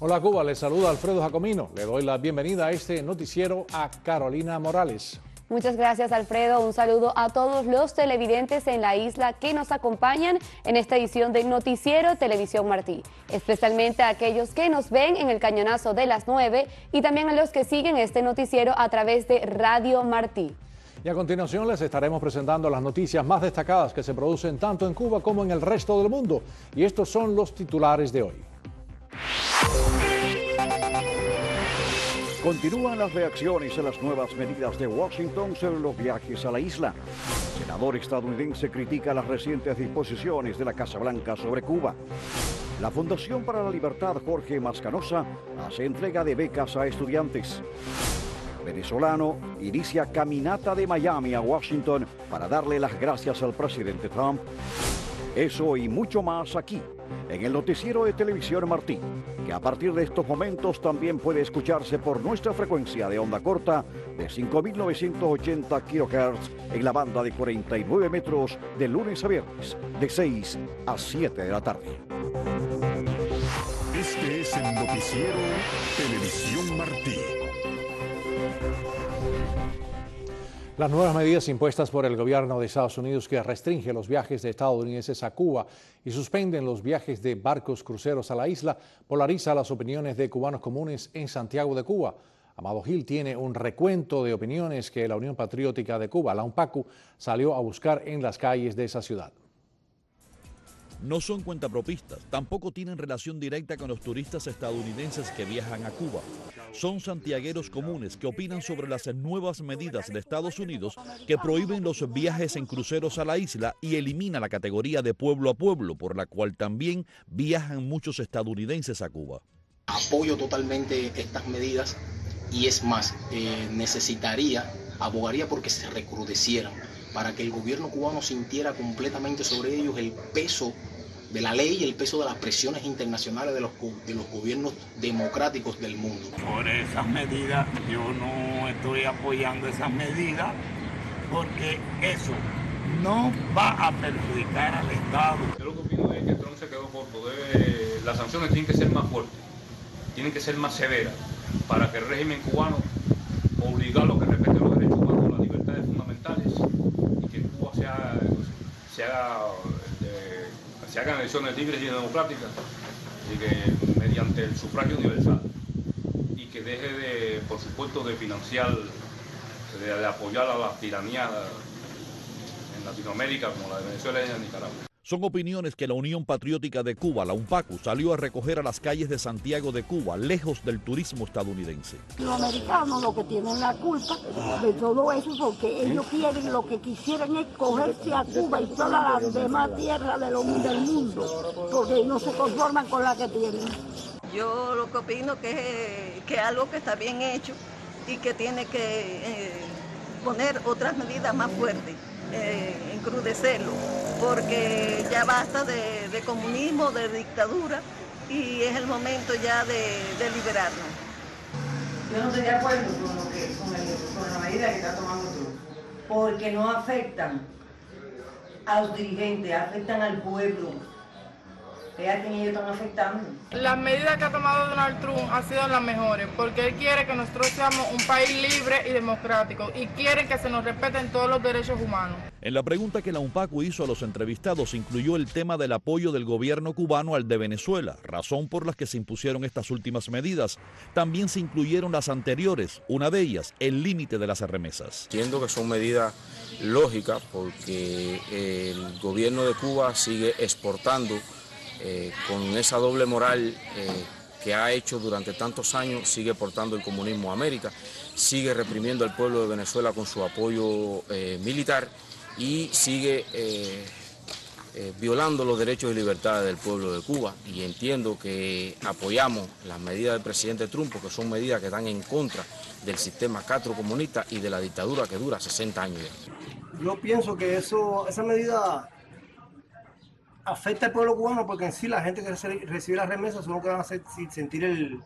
Hola Cuba, les saluda Alfredo Jacomino. Le doy la bienvenida a este noticiero a Carolina Morales. Muchas gracias Alfredo, un saludo a todos los televidentes en la isla que nos acompañan en esta edición de Noticiero Televisión Martí, especialmente a aquellos que nos ven en el cañonazo de las 9 y también a los que siguen este noticiero a través de Radio Martí. Y a continuación les estaremos presentando las noticias más destacadas que se producen tanto en Cuba como en el resto del mundo. Y estos son los titulares de hoy. Continúan las reacciones a las nuevas medidas de Washington sobre los viajes a la isla. El senador estadounidense critica las recientes disposiciones de la Casa Blanca sobre Cuba. La Fundación para la Libertad Jorge Mas Canosa hace entrega de becas a estudiantes. Venezolano inicia caminata de Miami a Washington para darle las gracias al presidente Trump. Eso y mucho más aquí, en el noticiero de Televisión Martí, que a partir de estos momentos también puede escucharse por nuestra frecuencia de onda corta de 5.980 kHz en la banda de 49 metros de lunes a viernes, de 6 a 7 de la tarde. Este es el noticiero Televisión Martí. Las nuevas medidas impuestas por el gobierno de Estados Unidos que restringe los viajes de estadounidenses a Cuba y suspenden los viajes de barcos cruceros a la isla polariza las opiniones de cubanos comunes en Santiago de Cuba. Amado Gil tiene un recuento de opiniones que la Unión Patriótica de Cuba, la UNPACU, salió a buscar en las calles de esa ciudad. No son cuentapropistas, tampoco tienen relación directa con los turistas estadounidenses que viajan a Cuba. Son santiagueros comunes que opinan sobre las nuevas medidas de Estados Unidos que prohíben los viajes en cruceros a la isla y elimina la categoría de pueblo a pueblo, por la cual también viajan muchos estadounidenses a Cuba. Apoyo totalmente estas medidas y es más, abogaría porque se recrudecieran, para que el gobierno cubano sintiera completamente sobre ellos el peso de la ley y el peso de las presiones internacionales de los gobiernos democráticos del mundo. Por esas medidas, yo no estoy apoyando esas medidas, porque eso no va a perjudicar al Estado. Yo lo que opino es que Trump se quedó corto. Las sanciones tienen que ser más fuertes, tienen que ser más severas, para que el régimen cubano obligue a los que respeten los derechos humanos, las libertades fundamentales, y que Cuba se hagan elecciones libres y democráticas, y que mediante el sufragio universal, y que deje de, por supuesto, de financiar, de apoyar a las tiranías en Latinoamérica como la de Venezuela y de Nicaragua. Son opiniones que la Unión Patriótica de Cuba, la UNPACU, salió a recoger a las calles de Santiago de Cuba, lejos del turismo estadounidense. Los americanos lo que tienen la culpa de todo eso, porque ellos quieren, lo que quisieran es cogerse a Cuba y todas las demás tierras del mundo, porque no se conforman con la que tienen. Yo lo que opino que es algo que está bien hecho y que tiene que poner otras medidas más fuertes. Encrudecerlo, porque ya basta de comunismo, de dictadura, y es el momento ya de liberarnos. Yo no estoy de acuerdo con la medida que está tomando Trump, porque no afectan a los dirigentes, afectan al pueblo. Vean que ellos están afectando. Las medidas que ha tomado Donald Trump han sido las mejores, porque él quiere que nosotros seamos un país libre y democrático y quiere que se nos respeten todos los derechos humanos. En la pregunta que la UNPACU hizo a los entrevistados incluyó el tema del apoyo del gobierno cubano al de Venezuela, razón por la que se impusieron estas últimas medidas. También se incluyeron las anteriores, una de ellas, el límite de las remesas. Siendo que son medidas lógicas, porque el gobierno de Cuba sigue exportando con esa doble moral que ha hecho durante tantos años, sigue portando el comunismo a América, sigue reprimiendo al pueblo de Venezuela con su apoyo militar y sigue violando los derechos y libertades del pueblo de Cuba. Y entiendo que apoyamos las medidas del presidente Trump, porque son medidas que están en contra del sistema castrocomunista y de la dictadura que dura 60 años ya. Yo pienso que esa medida afecta al pueblo cubano, porque en sí la gente que recibe las remesas son los que van a sentir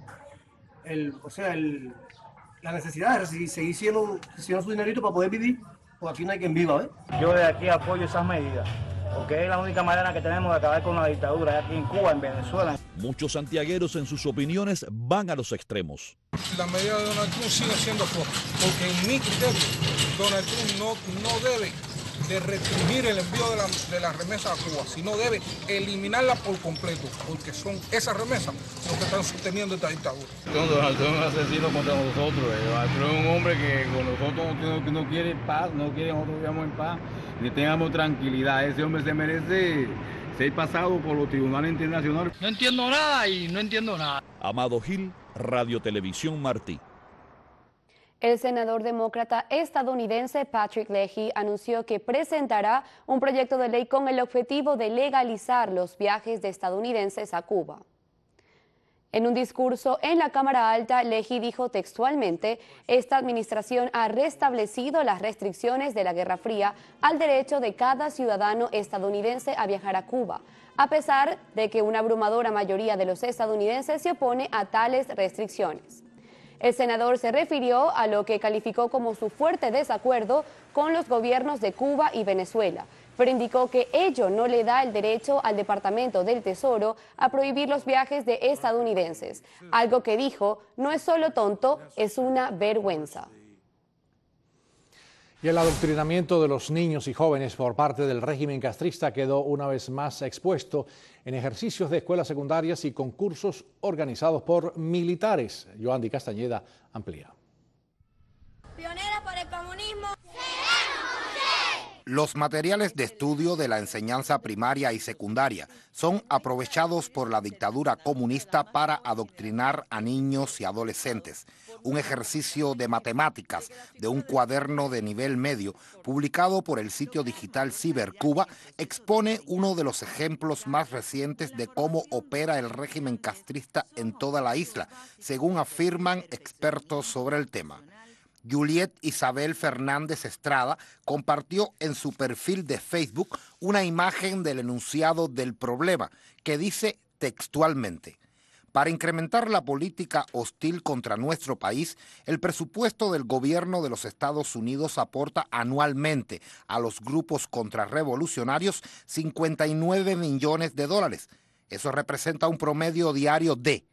la necesidad de seguir siendo su dinerito para poder vivir, porque aquí no hay quien viva, ¿eh? Yo de aquí apoyo esas medidas, porque es la única manera que tenemos de acabar con la dictadura aquí en Cuba, en Venezuela. Muchos santiagueros, en sus opiniones, van a los extremos. La medida de Donald Trump sigue siendo floja, porque en mi criterio, Donald Trump no debe de restringir el envío de las remesas a Cuba, sino debe eliminarlas por completo, porque son esas remesas los que están sosteniendo esta dictadura. Donald Trump es un asesino contra nosotros. Donald Trump es un hombre que con nosotros no quiere paz, no quiere que nosotros vivamos en paz, ni tengamos tranquilidad. Ese hombre se merece ser pasado por los tribunales internacionales. No entiendo nada y no entiendo nada. Amado Gil, Radio Televisión Martí. El senador demócrata estadounidense Patrick Leahy anunció que presentará un proyecto de ley con el objetivo de legalizar los viajes de estadounidenses a Cuba. En un discurso en la Cámara Alta, Leahy dijo textualmente: "Esta administración ha restablecido las restricciones de la Guerra Fría al derecho de cada ciudadano estadounidense a viajar a Cuba, a pesar de que una abrumadora mayoría de los estadounidenses se opone a tales restricciones". El senador se refirió a lo que calificó como su fuerte desacuerdo con los gobiernos de Cuba y Venezuela, pero indicó que ello no le da el derecho al Departamento del Tesoro a prohibir los viajes de estadounidenses, algo que dijo no es solo tonto, es una vergüenza. Y el adoctrinamiento de los niños y jóvenes por parte del régimen castrista quedó una vez más expuesto en ejercicios de escuelas secundarias y concursos organizados por militares. Yoandi Castañeda amplía. Pionera por el comunismo. Los materiales de estudio de la enseñanza primaria y secundaria son aprovechados por la dictadura comunista para adoctrinar a niños y adolescentes. Un ejercicio de matemáticas de un cuaderno de nivel medio publicado por el sitio digital CiberCuba expone uno de los ejemplos más recientes de cómo opera el régimen castrista en toda la isla, según afirman expertos sobre el tema. Juliet Isabel Fernández Estrada compartió en su perfil de Facebook una imagen del enunciado del problema que dice textualmente: "Para incrementar la política hostil contra nuestro país, el presupuesto del gobierno de los Estados Unidos aporta anualmente a los grupos contrarrevolucionarios $59 millones. Eso representa un promedio diario de".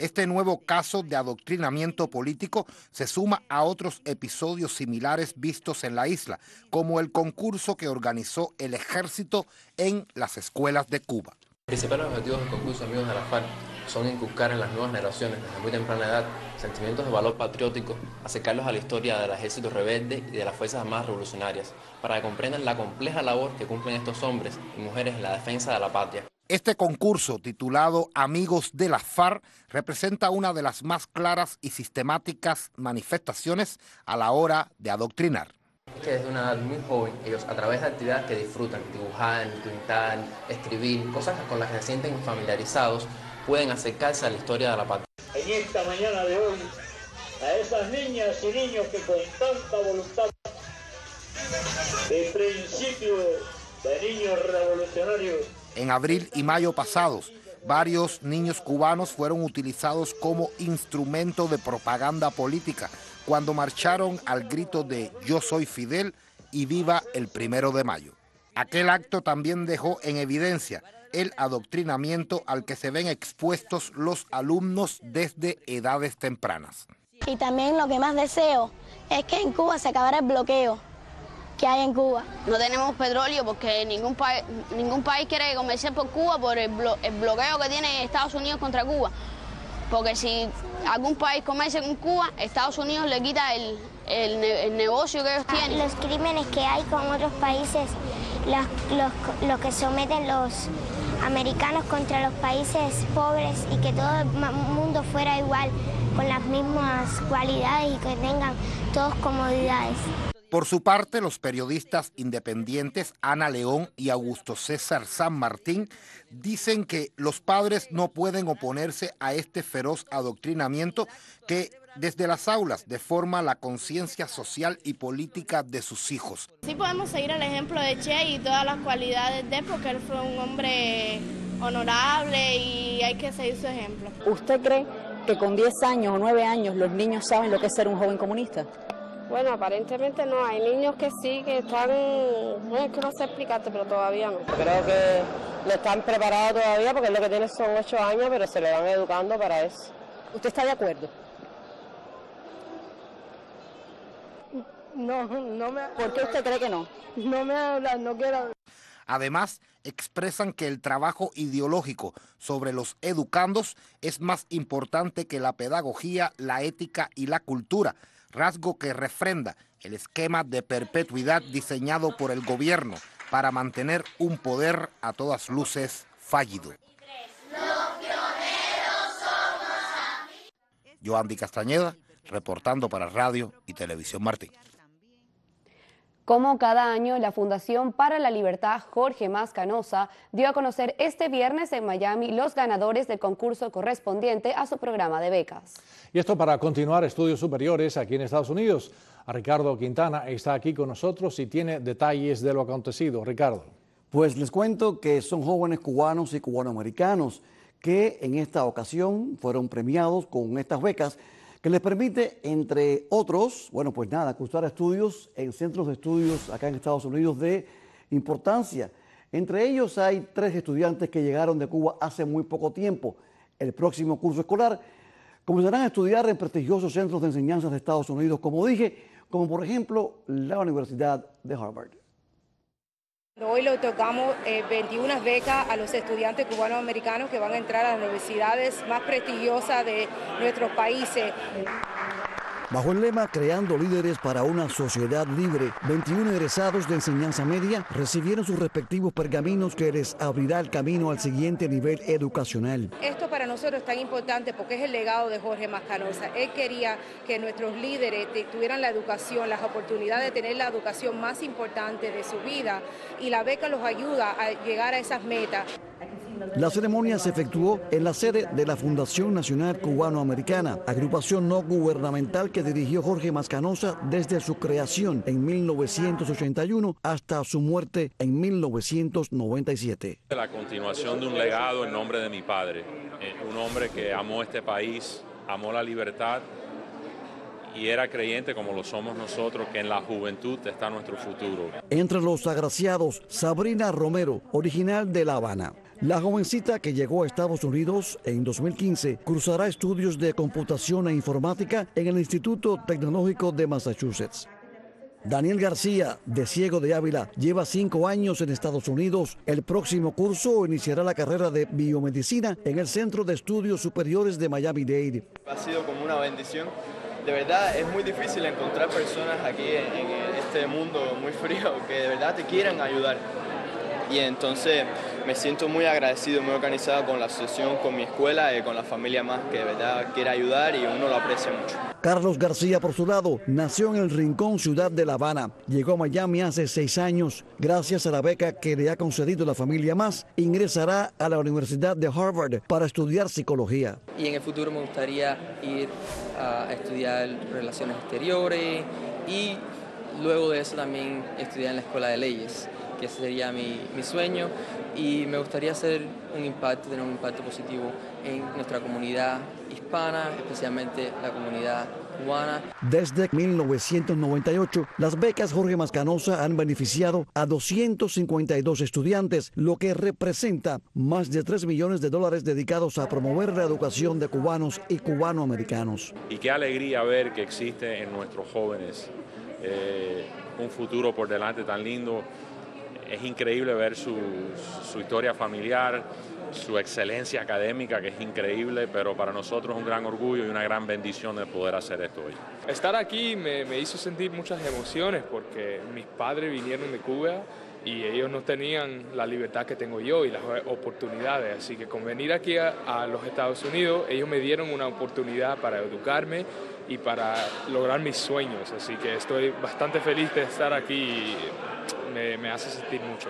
Este nuevo caso de adoctrinamiento político se suma a otros episodios similares vistos en la isla, como el concurso que organizó el ejército en las escuelas de Cuba. Los principales objetivos del concurso Amigos de la FARC son inculcar en las nuevas generaciones desde muy temprana edad sentimientos de valor patriótico, acercarlos a la historia del ejército rebelde y de las fuerzas armadas revolucionarias, para que comprendan la compleja labor que cumplen estos hombres y mujeres en la defensa de la patria. Este concurso, titulado Amigos de la FARC, representa una de las más claras y sistemáticas manifestaciones a la hora de adoctrinar. Es que desde una edad muy joven, ellos a través de actividades que disfrutan, dibujar, pintar, escribir, cosas con las que se sienten familiarizados, pueden acercarse a la historia de la patria. En esta mañana de hoy, a esas niñas y niños que con tanta voluntad de principio de niños revolucionarios. En abril y mayo pasados, varios niños cubanos fueron utilizados como instrumento de propaganda política cuando marcharon al grito de "Yo soy Fidel" y "Viva el 1 de mayo". Aquel acto también dejó en evidencia el adoctrinamiento al que se ven expuestos los alumnos desde edades tempranas. Y también lo que más deseo es que en Cuba se acabara el bloqueo que hay en Cuba. No tenemos petróleo porque ningún país quiere comerciar por Cuba por el bloqueo que tiene Estados Unidos contra Cuba. Porque si algún país comercia con Cuba, Estados Unidos le quita el negocio que ellos tienen. Los crímenes que hay con otros países, los que someten los americanos contra los países pobres y que todo el mundo fuera igual, con las mismas cualidades y que tengan todos comodidades. Por su parte, los periodistas independientes Ana León y Augusto César San Martín dicen que los padres no pueden oponerse a este feroz adoctrinamiento que desde las aulas deforma la conciencia social y política de sus hijos. Sí podemos seguir el ejemplo de Che y todas las cualidades de él, porque él fue un hombre honorable y hay que seguir su ejemplo. ¿Usted cree que con 10 años o 9 años los niños saben lo que es ser un joven comunista? Bueno, aparentemente no, hay niños que sí, que están, no, es que no sé explicarte, pero todavía no. Creo que no están preparados todavía porque lo que tienen son 8 años, pero se le van educando para eso. ¿Usted está de acuerdo? No, no me... ¿Por qué usted cree que no? No me hablan, no quiero hablar. Además, expresan que el trabajo ideológico sobre los educandos es más importante que la pedagogía, la ética y la cultura, rasgo que refrenda el esquema de perpetuidad diseñado por el gobierno para mantener un poder a todas luces fallido. Yoandi Castañeda, reportando para Radio y Televisión Martí. Como cada año, la Fundación para la Libertad Jorge Mas Canosa dio a conocer este viernes en Miami los ganadores del concurso correspondiente a su programa de becas. Y esto para continuar estudios superiores aquí en Estados Unidos. Ricardo Quintana está aquí con nosotros y tiene detalles de lo acontecido. Ricardo. Pues les cuento que son jóvenes cubanos y cubanoamericanos que en esta ocasión fueron premiados con estas becas que les permite, entre otros, bueno, pues nada, cursar estudios en centros de estudios acá en Estados Unidos de importancia. Entre ellos hay 3 estudiantes que llegaron de Cuba hace muy poco tiempo. El próximo curso escolar comenzarán a estudiar en prestigiosos centros de enseñanza de Estados Unidos, como dije, como por ejemplo la Universidad de Harvard. Hoy le otorgamos 21 becas a los estudiantes cubanoamericanos que van a entrar a las universidades más prestigiosas de nuestros países. Bajo el lema Creando Líderes para una Sociedad Libre, 21 egresados de enseñanza media recibieron sus respectivos pergaminos que les abrirá el camino al siguiente nivel educacional. Esto para nosotros es tan importante porque es el legado de Jorge Mas Canosa. Él quería que nuestros líderes tuvieran la educación, las oportunidades de tener la educación más importante de su vida, y la beca los ayuda a llegar a esas metas. La ceremonia se efectuó en la sede de la Fundación Nacional Cubanoamericana, agrupación no gubernamental que dirigió Jorge Mas Canosa desde su creación en 1981 hasta su muerte en 1997. La continuación de un legado en nombre de mi padre, un hombre que amó este país, amó la libertad y era creyente, como lo somos nosotros, que en la juventud está nuestro futuro. Entre los agraciados, Sabrina Romero, original de La Habana. La jovencita que llegó a Estados Unidos en 2015 cursará estudios de computación e informática en el Instituto Tecnológico de Massachusetts. Daniel García, de Ciego de Ávila, lleva 5 años en Estados Unidos. El próximo curso iniciará la carrera de biomedicina en el Centro de Estudios Superiores de Miami-Dade. Ha sido como una bendición. De verdad es muy difícil encontrar personas aquí en este mundo muy frío que de verdad te quieran ayudar. Y entonces me siento muy agradecido, muy organizado con la asociación, con mi escuela y con la familia más que de verdad quiere ayudar y uno lo aprecia mucho. Carlos García, por su lado, nació en El Rincón, ciudad de La Habana. Llegó a Miami hace 6 años. Gracias a la beca que le ha concedido la familia más, ingresará a la Universidad de Harvard para estudiar psicología. Y en el futuro me gustaría ir a estudiar relaciones exteriores y luego de eso también estudiar en la escuela de leyes, que ese sería mi sueño, y me gustaría hacer un impacto, tener un impacto positivo en nuestra comunidad hispana, especialmente la comunidad cubana. Desde 1998, las becas Jorge Mas Canosa han beneficiado a 252 estudiantes, lo que representa más de $3 millones dedicados a promover la educación de cubanos y cubanoamericanos. Y qué alegría ver que existe en nuestros jóvenes un futuro por delante tan lindo. Es increíble ver su historia familiar, su excelencia académica, que es increíble, pero para nosotros es un gran orgullo y una gran bendición de poder hacer esto hoy. Estar aquí me hizo sentir muchas emociones porque mis padres vinieron de Cuba y ellos no tenían la libertad que tengo yo y las oportunidades, así que con venir aquí a los Estados Unidos, ellos me dieron una oportunidad para educarme y para lograr mis sueños, así que estoy bastante feliz de estar aquí y me hace sentir mucho.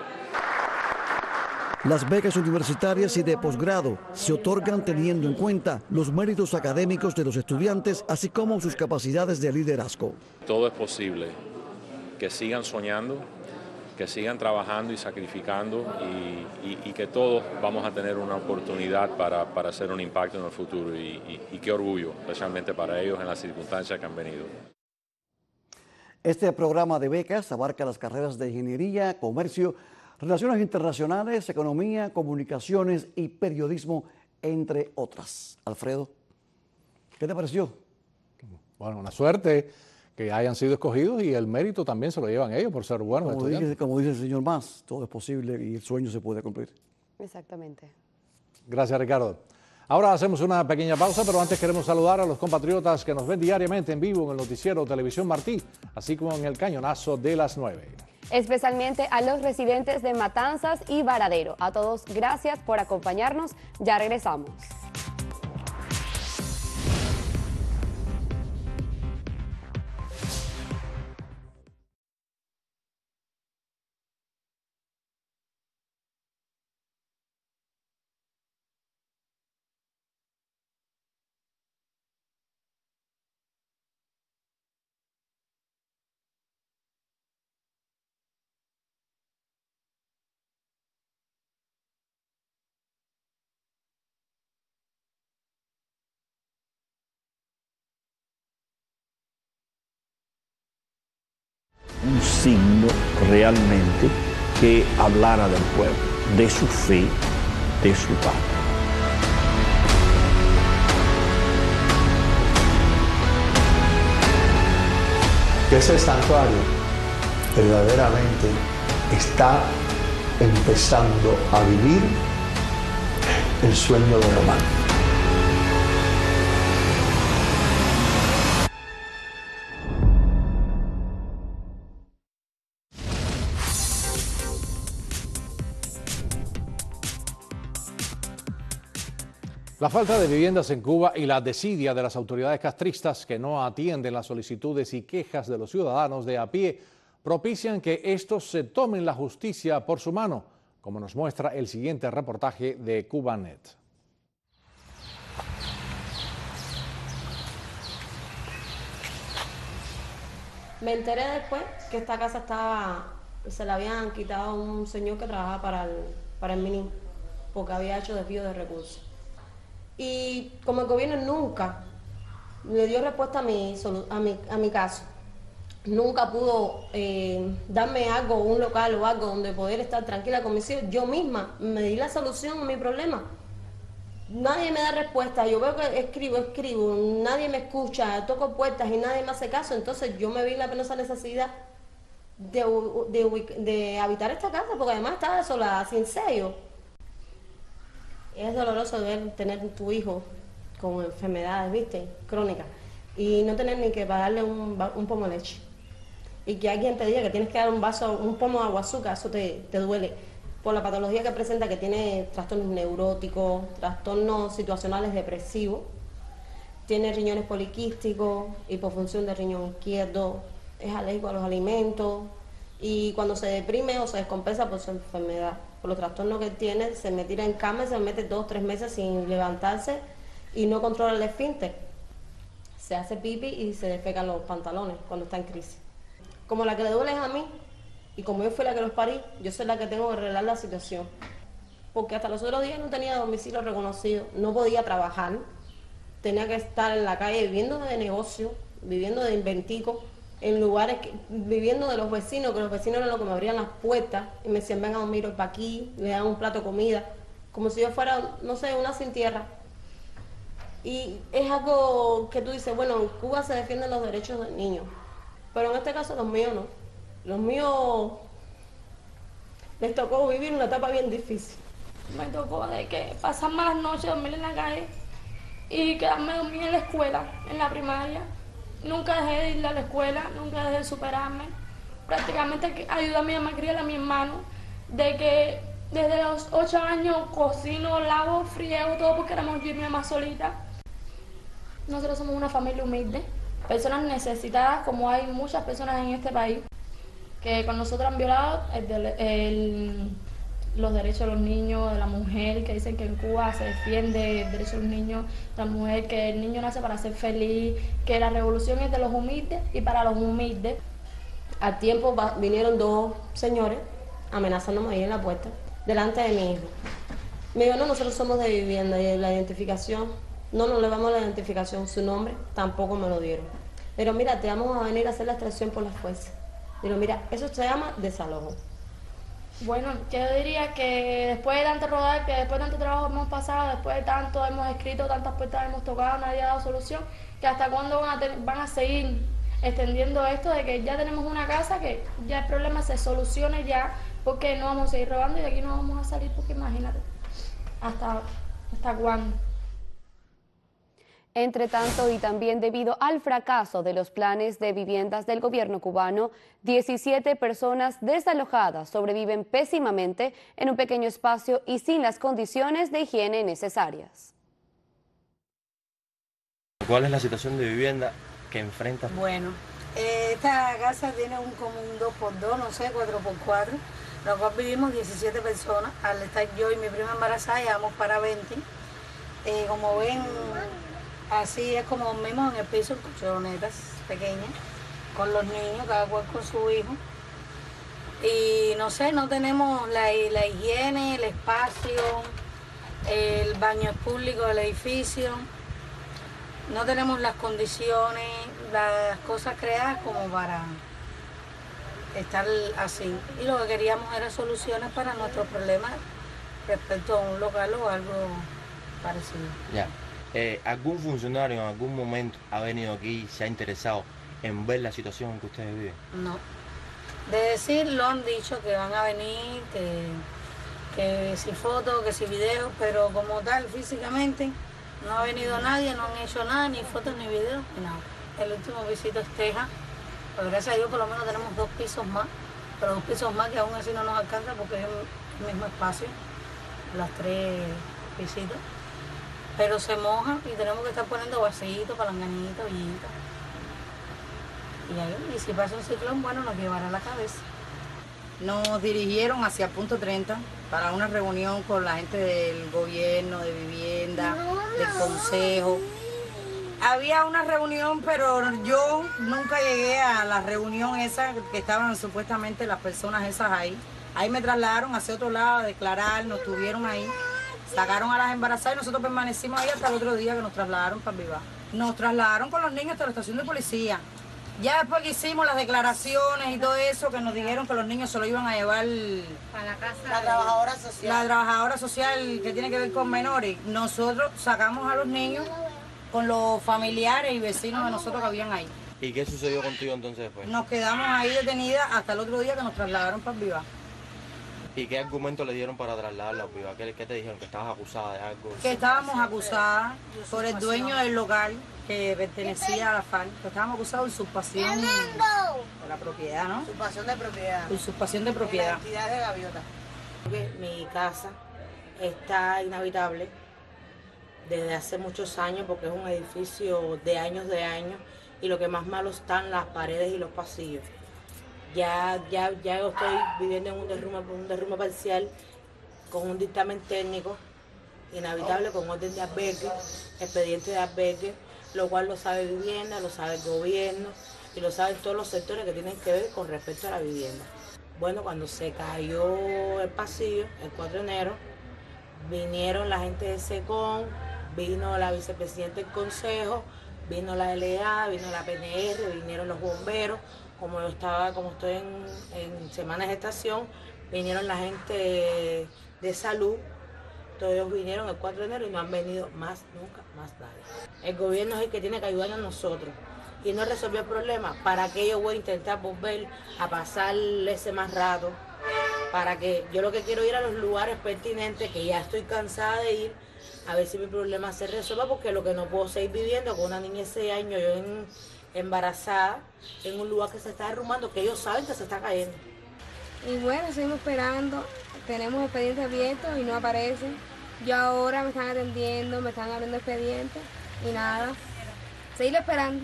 Las becas universitarias y de posgrado se otorgan teniendo en cuenta los méritos académicos de los estudiantes, así como sus capacidades de liderazgo. Todo es posible, que sigan soñando, que sigan trabajando y sacrificando y que todos vamos a tener una oportunidad para hacer un impacto en el futuro y qué orgullo, especialmente para ellos en las circunstancias que han venido. Este programa de becas abarca las carreras de Ingeniería, Comercio, Relaciones Internacionales, Economía, Comunicaciones y Periodismo, entre otras. Alfredo, ¿qué te pareció? Bueno, una suerte que hayan sido escogidos y el mérito también se lo llevan ellos por ser buenos estudiantes. Como dice el señor Mas, todo es posible y el sueño se puede cumplir. Exactamente. Gracias, Ricardo. Ahora hacemos una pequeña pausa, pero antes queremos saludar a los compatriotas que nos ven diariamente en vivo en el noticiero Televisión Martí, así como en el cañonazo de las 9. Especialmente a los residentes de Matanzas y Varadero. A todos, gracias por acompañarnos. Ya regresamos. Un signo realmente que hablara del pueblo, de su fe, de su patria. Ese santuario verdaderamente está empezando a vivir el sueño de Román. La falta de viviendas en Cuba y la desidia de las autoridades castristas que no atienden las solicitudes y quejas de los ciudadanos de a pie propician que estos se tomen la justicia por su mano, como nos muestra el siguiente reportaje de Cubanet. Me enteré después que esta casa se la habían quitado a un señor que trabajaba para el MINI, porque había hecho desvío de recursos. Y como el gobierno nunca le dio respuesta a mi caso, nunca pudo darme algo, un local o algo donde poder estar tranquila con mis hijos, yo misma me di la solución a mi problema. Nadie me da respuesta, yo veo que escribo, nadie me escucha, toco puertas y nadie me hace caso, entonces yo me vi la penosa necesidad de habitar esta casa, porque además estaba sola, sin sello. Es doloroso ver tener tu hijo con enfermedades, ¿viste? Crónicas. Y no tener ni que pagarle un pomo de leche. Y que alguien te diga que tienes que dar un pomo de aguazuca, eso te duele. Por la patología que presenta, que tiene trastornos neuróticos, trastornos situacionales depresivos. Tiene riñones poliquísticos, hipofunción de riñón izquierdo, es alérgico a los alimentos. Y cuando se deprime o se descompensa por su enfermedad, por los trastornos que tiene, se me tira en cama y se me mete 2 o 3 meses sin levantarse y no controla el esfínter. Se hace pipi y se defecan los pantalones cuando está en crisis. Como la que le duele es a mí, y como yo fui la que los parí, yo soy la que tengo que arreglar la situación. Porque hasta los otros días no tenía domicilio reconocido, no podía trabajar, tenía que estar en la calle viviendo de negocio, viviendo de inventico, en lugares, viviendo de los vecinos, que los vecinos eran los que me abrían las puertas y me decían, venga, miro para aquí, le dan un plato de comida, como si yo fuera, no sé, una sin tierra. Y es algo que tú dices, bueno, en Cuba se defienden los derechos del niño, pero en este caso los míos no. Los míos les tocó vivir una etapa bien difícil. Me tocó de que pasar malas noches, dormir en la calle y quedarme dormida en la escuela, en la primaria. Nunca dejé de ir a la escuela, nunca dejé de superarme. Prácticamente ayudé a mi mamá a criar a mi hermano, de que desde los 8 años cocino, lavo, friego, todo porque éramos yo y mi mamá solita. Nosotros somos una familia humilde, personas necesitadas, como hay muchas personas en este país, que con nosotros han violado los derechos de los niños, de la mujer, que dicen que en Cuba se defiende el derecho de los niños, de la mujer, que el niño nace para ser feliz, que la revolución es de los humildes y para los humildes. Al tiempo vinieron 2 señores amenazándome ahí en la puerta, delante de mi hijo. Me dijo, no, nosotros somos de vivienda y la identificación, no le vamos a la identificación, su nombre tampoco me lo dieron. Pero mira, te vamos a venir a hacer la extracción por la fuerza. Digo, mira, eso se llama desalojo. Bueno, yo diría que después de tanto rodar, que después de tanto trabajo hemos pasado, después de tanto hemos escrito, tantas puertas hemos tocado, nadie ha dado solución, que hasta cuándo van a seguir extendiendo esto de que ya tenemos una casa, que ya el problema se solucione ya, porque no vamos a seguir robando y de aquí no vamos a salir, porque imagínate, ¿hasta cuándo? Entre tanto, y también debido al fracaso de los planes de viviendas del gobierno cubano, 17 personas desalojadas sobreviven pésimamente en un pequeño espacio y sin las condiciones de higiene necesarias. ¿Cuál es la situación de vivienda que enfrentan? Bueno, esta casa tiene un común 2x2, no sé, 4x4, nosotros vivimos 17 personas, al estar yo y mi prima embarazada llevamos para 20, como ven... Así es como dormimos en el piso, en colchonetas pequeñas, con los niños, cada cual con su hijo. Y no sé, no tenemos la higiene, el espacio, el baño público del edificio. No tenemos las condiciones, las cosas creadas como para estar así. Y lo que queríamos era soluciones para nuestros problemas respecto a un local o algo parecido. Yeah. ¿Algún funcionario en algún momento ha venido aquí y se ha interesado en ver la situación en que ustedes viven? No. De decirlo han dicho que van a venir, que si fotos, que si videos, pero como tal, físicamente, no ha venido nadie, no han hecho nada, ni fotos, ni videos, ni nada. El último visito es Texas, pero gracias a Dios por lo menos tenemos 2 pisos más, pero 2 pisos más que aún así no nos alcanza porque es el mismo espacio, las 3 visitas. Pero se mojan y tenemos que estar poniendo vasitos, palanganitos, villitas. Y si pasa un ciclón, bueno, nos llevará la cabeza. Nos dirigieron hacia punto 30 para una reunión con la gente del gobierno, de vivienda, del consejo. Había una reunión, pero yo nunca llegué a la reunión esa que estaban supuestamente las personas esas ahí. Ahí me trasladaron hacia otro lado a declarar, nos tuvieron ahí. Sacaron a las embarazadas y nosotros permanecimos ahí hasta el otro día que nos trasladaron para Vivá. Nos trasladaron con los niños hasta la estación de policía. Ya después que hicimos las declaraciones y todo eso, que nos dijeron que los niños se lo iban a llevar a la casa de la trabajadora social. La trabajadora social que tiene que ver con menores. Nosotros sacamos a los niños con los familiares y vecinos de nosotros que habían ahí. ¿Y qué sucedió contigo entonces después? Nos quedamos ahí detenidas hasta el otro día que nos trasladaron para Vivá. ¿Y qué argumento le dieron para trasladarla? ¿Qué te dijeron? ¿Que estabas acusada de algo? Que estábamos acusadas por el dueño del local que pertenecía a la FARC. Que estábamos acusados de usurpación de la propiedad, ¿no? Usurpación de propiedad. Usurpación de propiedad. La entidad de Gaviota. Mi casa está inhabitable desde hace muchos años porque es un edificio de años y lo que más malo están las paredes y los pasillos. Ya yo estoy viviendo en un derrumbe parcial con un dictamen técnico inhabitable, con orden de albergue, expediente de albergue, lo cual lo sabe vivienda, lo sabe el gobierno y lo saben todos los sectores que tienen que ver con respecto a la vivienda. Bueno, cuando se cayó el pasillo, el 4 de enero, vinieron la gente de SECON, vino la vicepresidenta del consejo, vino la LA, vino la PNR, vinieron los bomberos. Como estoy en semana de gestación, vinieron la gente de salud, todos ellos vinieron el 4 de enero y no han venido más nunca, más nadie. El gobierno es el que tiene que ayudar a nosotros y no resolvió el problema. ¿Para qué yo voy a intentar volver a pasar ese más rato? Para que yo lo que quiero ir a los lugares pertinentes, que ya estoy cansada de ir, a ver si mi problema se resuelva, porque lo que no puedo seguir viviendo con una niña de 6 años, yo embarazada en un lugar que se está derrumbando, que ellos saben que se está cayendo. Y bueno, seguimos esperando, tenemos expedientes abiertos y no aparecen. Yo ahora me están atendiendo, me están abriendo expedientes y nada, seguir esperando.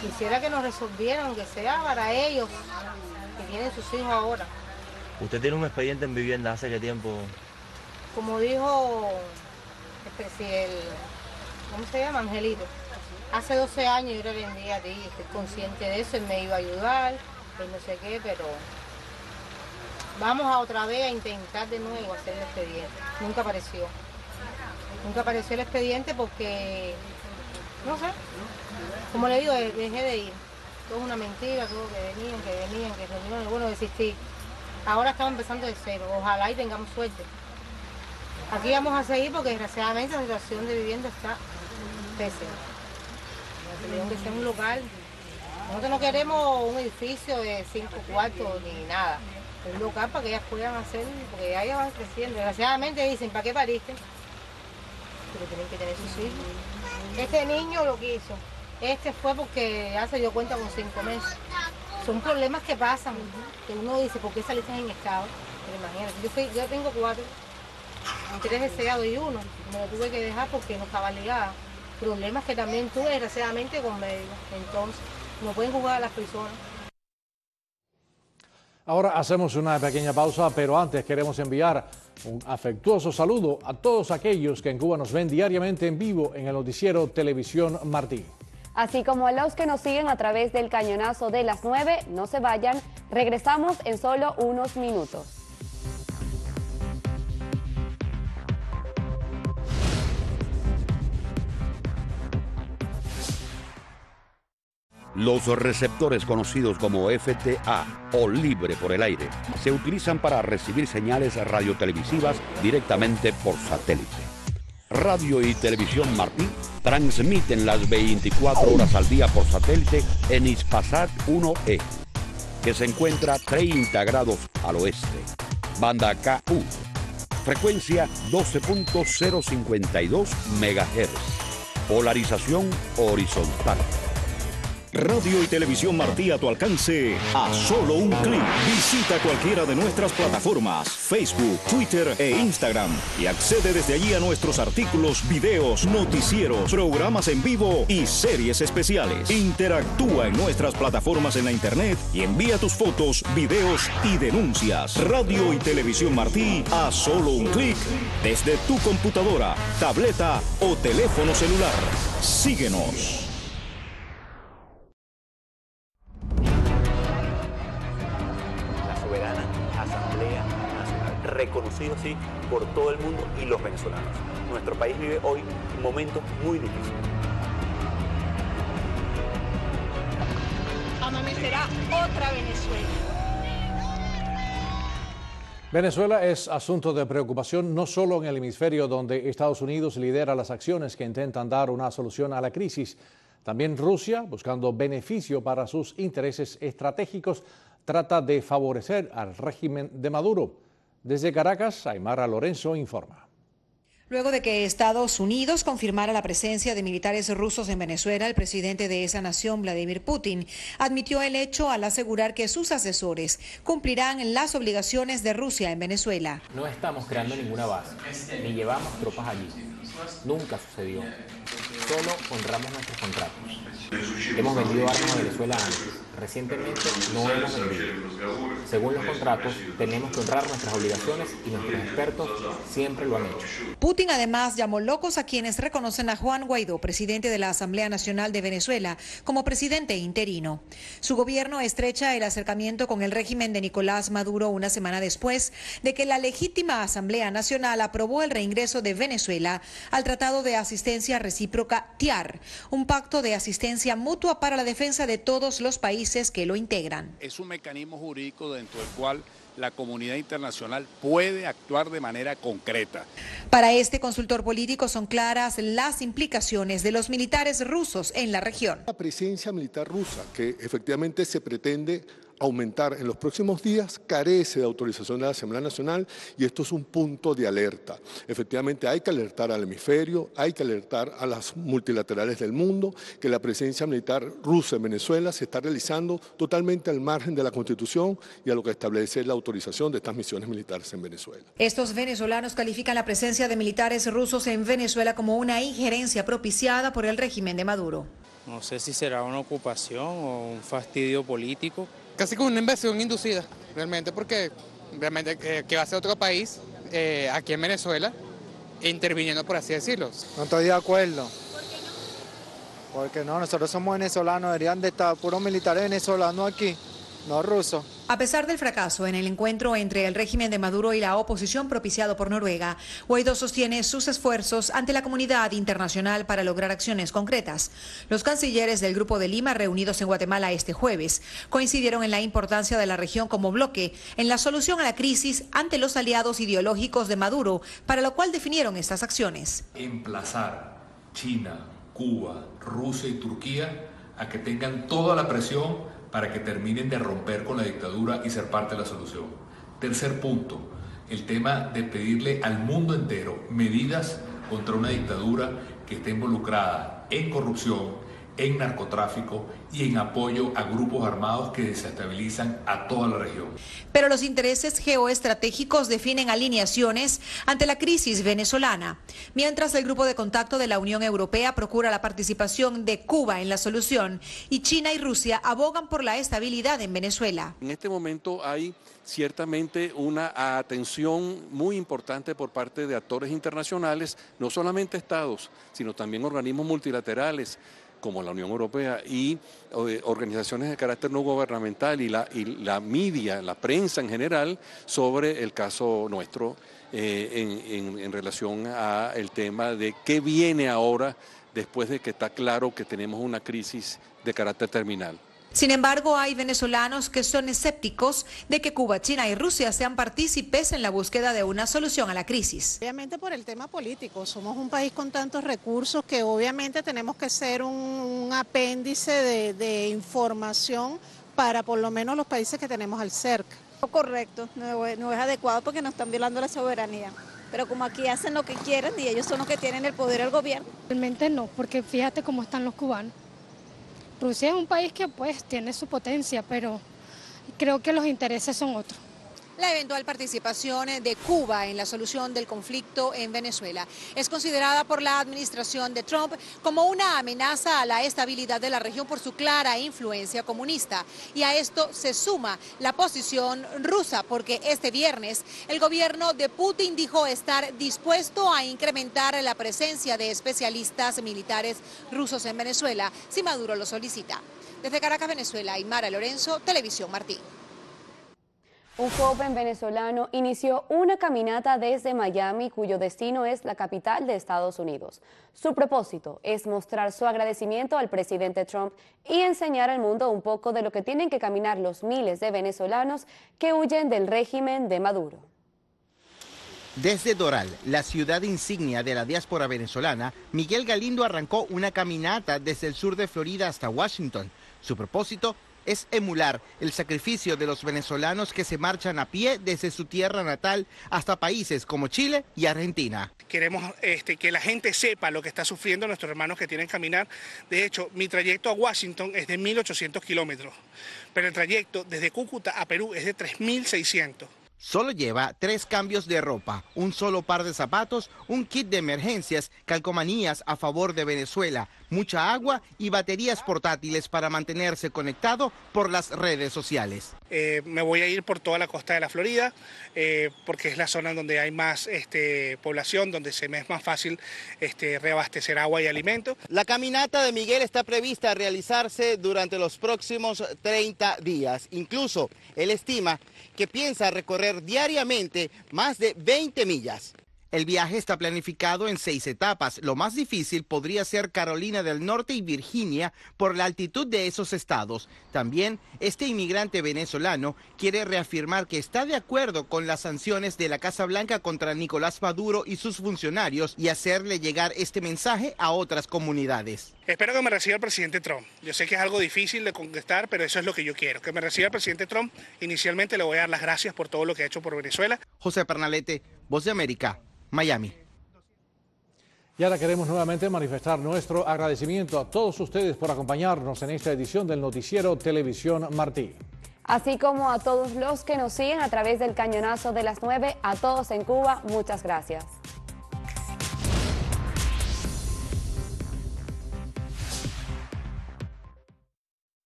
Quisiera que nos resolvieran, aunque sea para ellos, que tienen sus hijos ahora. ¿Usted tiene un expediente en vivienda hace qué tiempo? Como dijo ¿cómo se llama? Angelito. Hace 12 años yo le vendí a ti, estoy consciente de eso, él me iba a ayudar, pues no sé qué, pero vamos a otra vez a intentar de nuevo hacer el expediente. Nunca apareció el expediente porque No sé. Como le digo, dejé de ir. Todo una mentira, todo que venían, que no, bueno, desistí. Ahora estamos empezando de cero. Ojalá y tengamos suerte. Aquí vamos a seguir porque desgraciadamente la situación de vivienda está pésima. Tenemos que ser un local. Nosotros no queremos un edificio de 5 cuartos ni nada. Un local para que ellas puedan hacer, porque ya ellas van creciendo. Desgraciadamente dicen, ¿para qué pariste? Pero tienen que tener sus hijos. Este niño lo quiso. Este fue porque ya se dio cuenta con 5 meses. Son problemas que pasan, que uno dice, ¿por qué saliste en estado? Pero imagínate, yo tengo 4, 3 deseados y 1. Me lo tuve que dejar porque no estaba ligada. Problemas que también tuve, desgraciadamente, con médicos. Entonces, no pueden jugar a las personas. Ahora hacemos una pequeña pausa, pero antes queremos enviar un afectuoso saludo a todos aquellos que en Cuba nos ven diariamente en vivo en el noticiero Televisión Martí. Así como a los que nos siguen a través del cañonazo de las 9, no se vayan, regresamos en solo unos minutos. Los receptores conocidos como FTA o libre por el aire se utilizan para recibir señales radiotelevisivas directamente por satélite. Radio y Televisión Martí transmiten las 24 horas al día por satélite en Hispasat 1E, que se encuentra a 30 grados al oeste, banda KU, frecuencia 12.052 MHz, polarización horizontal. Radio y Televisión Martí a tu alcance a solo un clic. Visita cualquiera de nuestras plataformas, Facebook, Twitter e Instagram, y accede desde allí a nuestros artículos, videos, noticieros, programas en vivo y series especiales. Interactúa en nuestras plataformas en la internet y envía tus fotos, videos y denuncias. Radio y Televisión Martí a solo un clic desde tu computadora, tableta o teléfono celular. Síguenos. Reconocido así por todo el mundo y los venezolanos. Nuestro país vive hoy momentos muy difíciles. Amanecerá otra Venezuela. Venezuela es asunto de preocupación no solo en el hemisferio donde Estados Unidos lidera las acciones que intentan dar una solución a la crisis. También Rusia, buscando beneficio para sus intereses estratégicos, trata de favorecer al régimen de Maduro. Desde Caracas, Aymara Lorenzo informa. Luego de que Estados Unidos confirmara la presencia de militares rusos en Venezuela, el presidente de esa nación, Vladimir Putin, admitió el hecho al asegurar que sus asesores cumplirán las obligaciones de Rusia en Venezuela. No estamos creando ninguna base, ni llevamos tropas allí. Nunca sucedió. Solo honramos nuestros contratos. Hemos vendido armas a Venezuela antes. Recientemente no hemos vendido. Según los contratos, tenemos que honrar nuestras obligaciones y nuestros expertos siempre lo han hecho. Putin además llamó locos a quienes reconocen a Juan Guaidó, presidente de la Asamblea Nacional de Venezuela, como presidente interino. Su gobierno estrecha el acercamiento con el régimen de Nicolás Maduro una semana después de que la legítima Asamblea Nacional aprobó el reingreso de Venezuela al Tratado de Asistencia Recíproca TIAR, un pacto de asistencia mutua para la defensa de todos los países que lo integran. Es un mecanismo jurídico dentro del cual la comunidad internacional puede actuar de manera concreta. Para este consultor político son claras las implicaciones de los militares rusos en la región. La presencia militar rusa, que efectivamente se pretende aumentar en los próximos días, carece de autorización de la Asamblea Nacional, y esto es un punto de alerta. Efectivamente hay que alertar al hemisferio, hay que alertar a las multilaterales del mundo que la presencia militar rusa en Venezuela se está realizando totalmente al margen de la Constitución y a lo que establece la autorización de estas misiones militares en Venezuela. Estos venezolanos califican la presencia de militares rusos en Venezuela como una injerencia propiciada por el régimen de Maduro. No sé si será una ocupación o un fastidio político. Casi como una inversión inducida, realmente, porque realmente que va a ser otro país aquí en Venezuela, interviniendo, por así decirlo. No estoy de acuerdo. ¿Por qué no? Porque no, nosotros somos venezolanos, deberían de estar puros militares venezolanos aquí. no ruso. A pesar del fracaso en el encuentro entre el régimen de Maduro y la oposición propiciado por Noruega, Guaidó sostiene sus esfuerzos ante la comunidad internacional para lograr acciones concretas. Los cancilleres del Grupo de Lima reunidos en Guatemala este jueves coincidieron en la importancia de la región como bloque en la solución a la crisis ante los aliados ideológicos de Maduro, para lo cual definieron estas acciones. Emplazar China, Cuba, Rusia y Turquía a que tengan toda la presión para que terminen de romper con la dictadura y ser parte de la solución. Tercer punto, el tema de pedirle al mundo entero medidas contra una dictadura que esté involucrada en corrupción, en narcotráfico y en apoyo a grupos armados que desestabilizan a toda la región. Pero los intereses geoestratégicos definen alineaciones ante la crisis venezolana, mientras el grupo de contacto de la Unión Europea procura la participación de Cuba en la solución y China y Rusia abogan por la estabilidad en Venezuela. En este momento hay ciertamente una atención muy importante por parte de actores internacionales, no solamente estados, sino también organismos multilaterales, como la Unión Europea y organizaciones de carácter no gubernamental y la media, la prensa en general, sobre el caso nuestro en relación al tema de qué viene ahora después de que está claro que tenemos una crisis de carácter terminal. Sin embargo, hay venezolanos que son escépticos de que Cuba, China y Rusia sean partícipes en la búsqueda de una solución a la crisis. Obviamente por el tema político, somos un país con tantos recursos que obviamente tenemos que ser un apéndice de información para por lo menos los países que tenemos al cerca. Correcto, no es adecuado porque nos están violando la soberanía. Pero como aquí hacen lo que quieren y ellos son los que tienen el poder del gobierno. Realmente no, porque fíjate cómo están los cubanos. Rusia es un país que pues tiene su potencia, pero creo que los intereses son otros. La eventual participación de Cuba en la solución del conflicto en Venezuela es considerada por la administración de Trump como una amenaza a la estabilidad de la región por su clara influencia comunista. Y a esto se suma la posición rusa, porque este viernes el gobierno de Putin dijo estar dispuesto a incrementar la presencia de especialistas militares rusos en Venezuela si Maduro lo solicita. Desde Caracas, Venezuela, Aymara Lorenzo, Televisión Martí. Un joven venezolano inició una caminata desde Miami, cuyo destino es la capital de Estados Unidos. Su propósito es mostrar su agradecimiento al presidente Trump y enseñar al mundo un poco de lo que tienen que caminar los miles de venezolanos que huyen del régimen de Maduro. Desde Doral, la ciudad insignia de la diáspora venezolana, Miguel Galindo arrancó una caminata desde el sur de Florida hasta Washington. Su propósito es emular el sacrificio de los venezolanos que se marchan a pie desde su tierra natal hasta países como Chile y Argentina. Queremos que la gente sepa lo que está sufriendo nuestros hermanos que tienen que caminar. De hecho, mi trayecto a Washington es de 1.800 kilómetros, pero el trayecto desde Cúcuta a Perú es de 3.600. Solo lleva 3 cambios de ropa, un solo par de zapatos, un kit de emergencias, calcomanías a favor de Venezuela, mucha agua y baterías portátiles para mantenerse conectado por las redes sociales. Me voy a ir por toda la costa de la Florida, porque es la zona donde hay más población, donde se me es más fácil reabastecer agua y alimento. La caminata de Miguel está prevista a realizarse durante los próximos 30 días. Incluso él estima que piensa recorrer diariamente más de 20 millas. El viaje está planificado en 6 etapas. Lo más difícil podría ser Carolina del Norte y Virginia por la altitud de esos estados. También este inmigrante venezolano quiere reafirmar que está de acuerdo con las sanciones de la Casa Blanca contra Nicolás Maduro y sus funcionarios y hacerle llegar este mensaje a otras comunidades. Espero que me reciba el presidente Trump. Yo sé que es algo difícil de contestar, pero eso es lo que yo quiero, que me reciba el presidente Trump. Inicialmente le voy a dar las gracias por todo lo que ha hecho por Venezuela. José Pernalete, Voz de América, Miami. Y ahora queremos nuevamente manifestar nuestro agradecimiento a todos ustedes por acompañarnos en esta edición del noticiero Televisión Martí. Así como a todos los que nos siguen a través del cañonazo de las 9, a todos en Cuba, muchas gracias.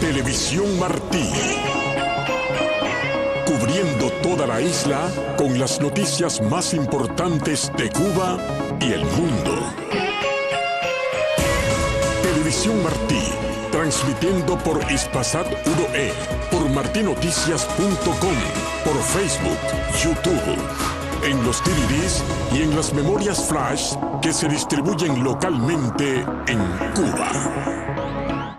Televisión Martí. Cubriendo toda la isla con las noticias más importantes de Cuba y el mundo. Televisión Martí. transmitiendo por Hispasat VE, por martinoticias.com, por Facebook, YouTube, en los DVDs y en las memorias flash que se distribuyen localmente en Cuba.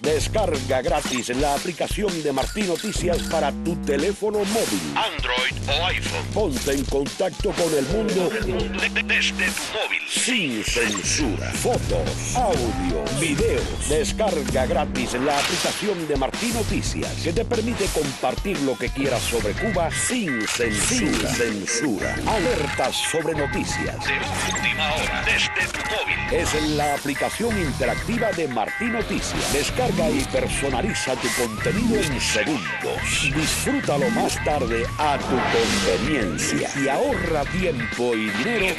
Descarga gratis la aplicación de Martí Noticias para tu teléfono móvil, Android o iPhone. Ponte en contacto con el mundo desde tu móvil, sin censura. Fotos, audio, videos. Descarga gratis la aplicación de Martí Noticias, que te permite compartir lo que quieras sobre Cuba sin censura. Sin censura. Alertas sobre noticias de última hora desde tu móvil. Es la aplicación interactiva de Martí Noticias. Descarga y personaliza tu contenido en segundos. Disfrútalo más tarde a tu conveniencia y ahorra tiempo y dinero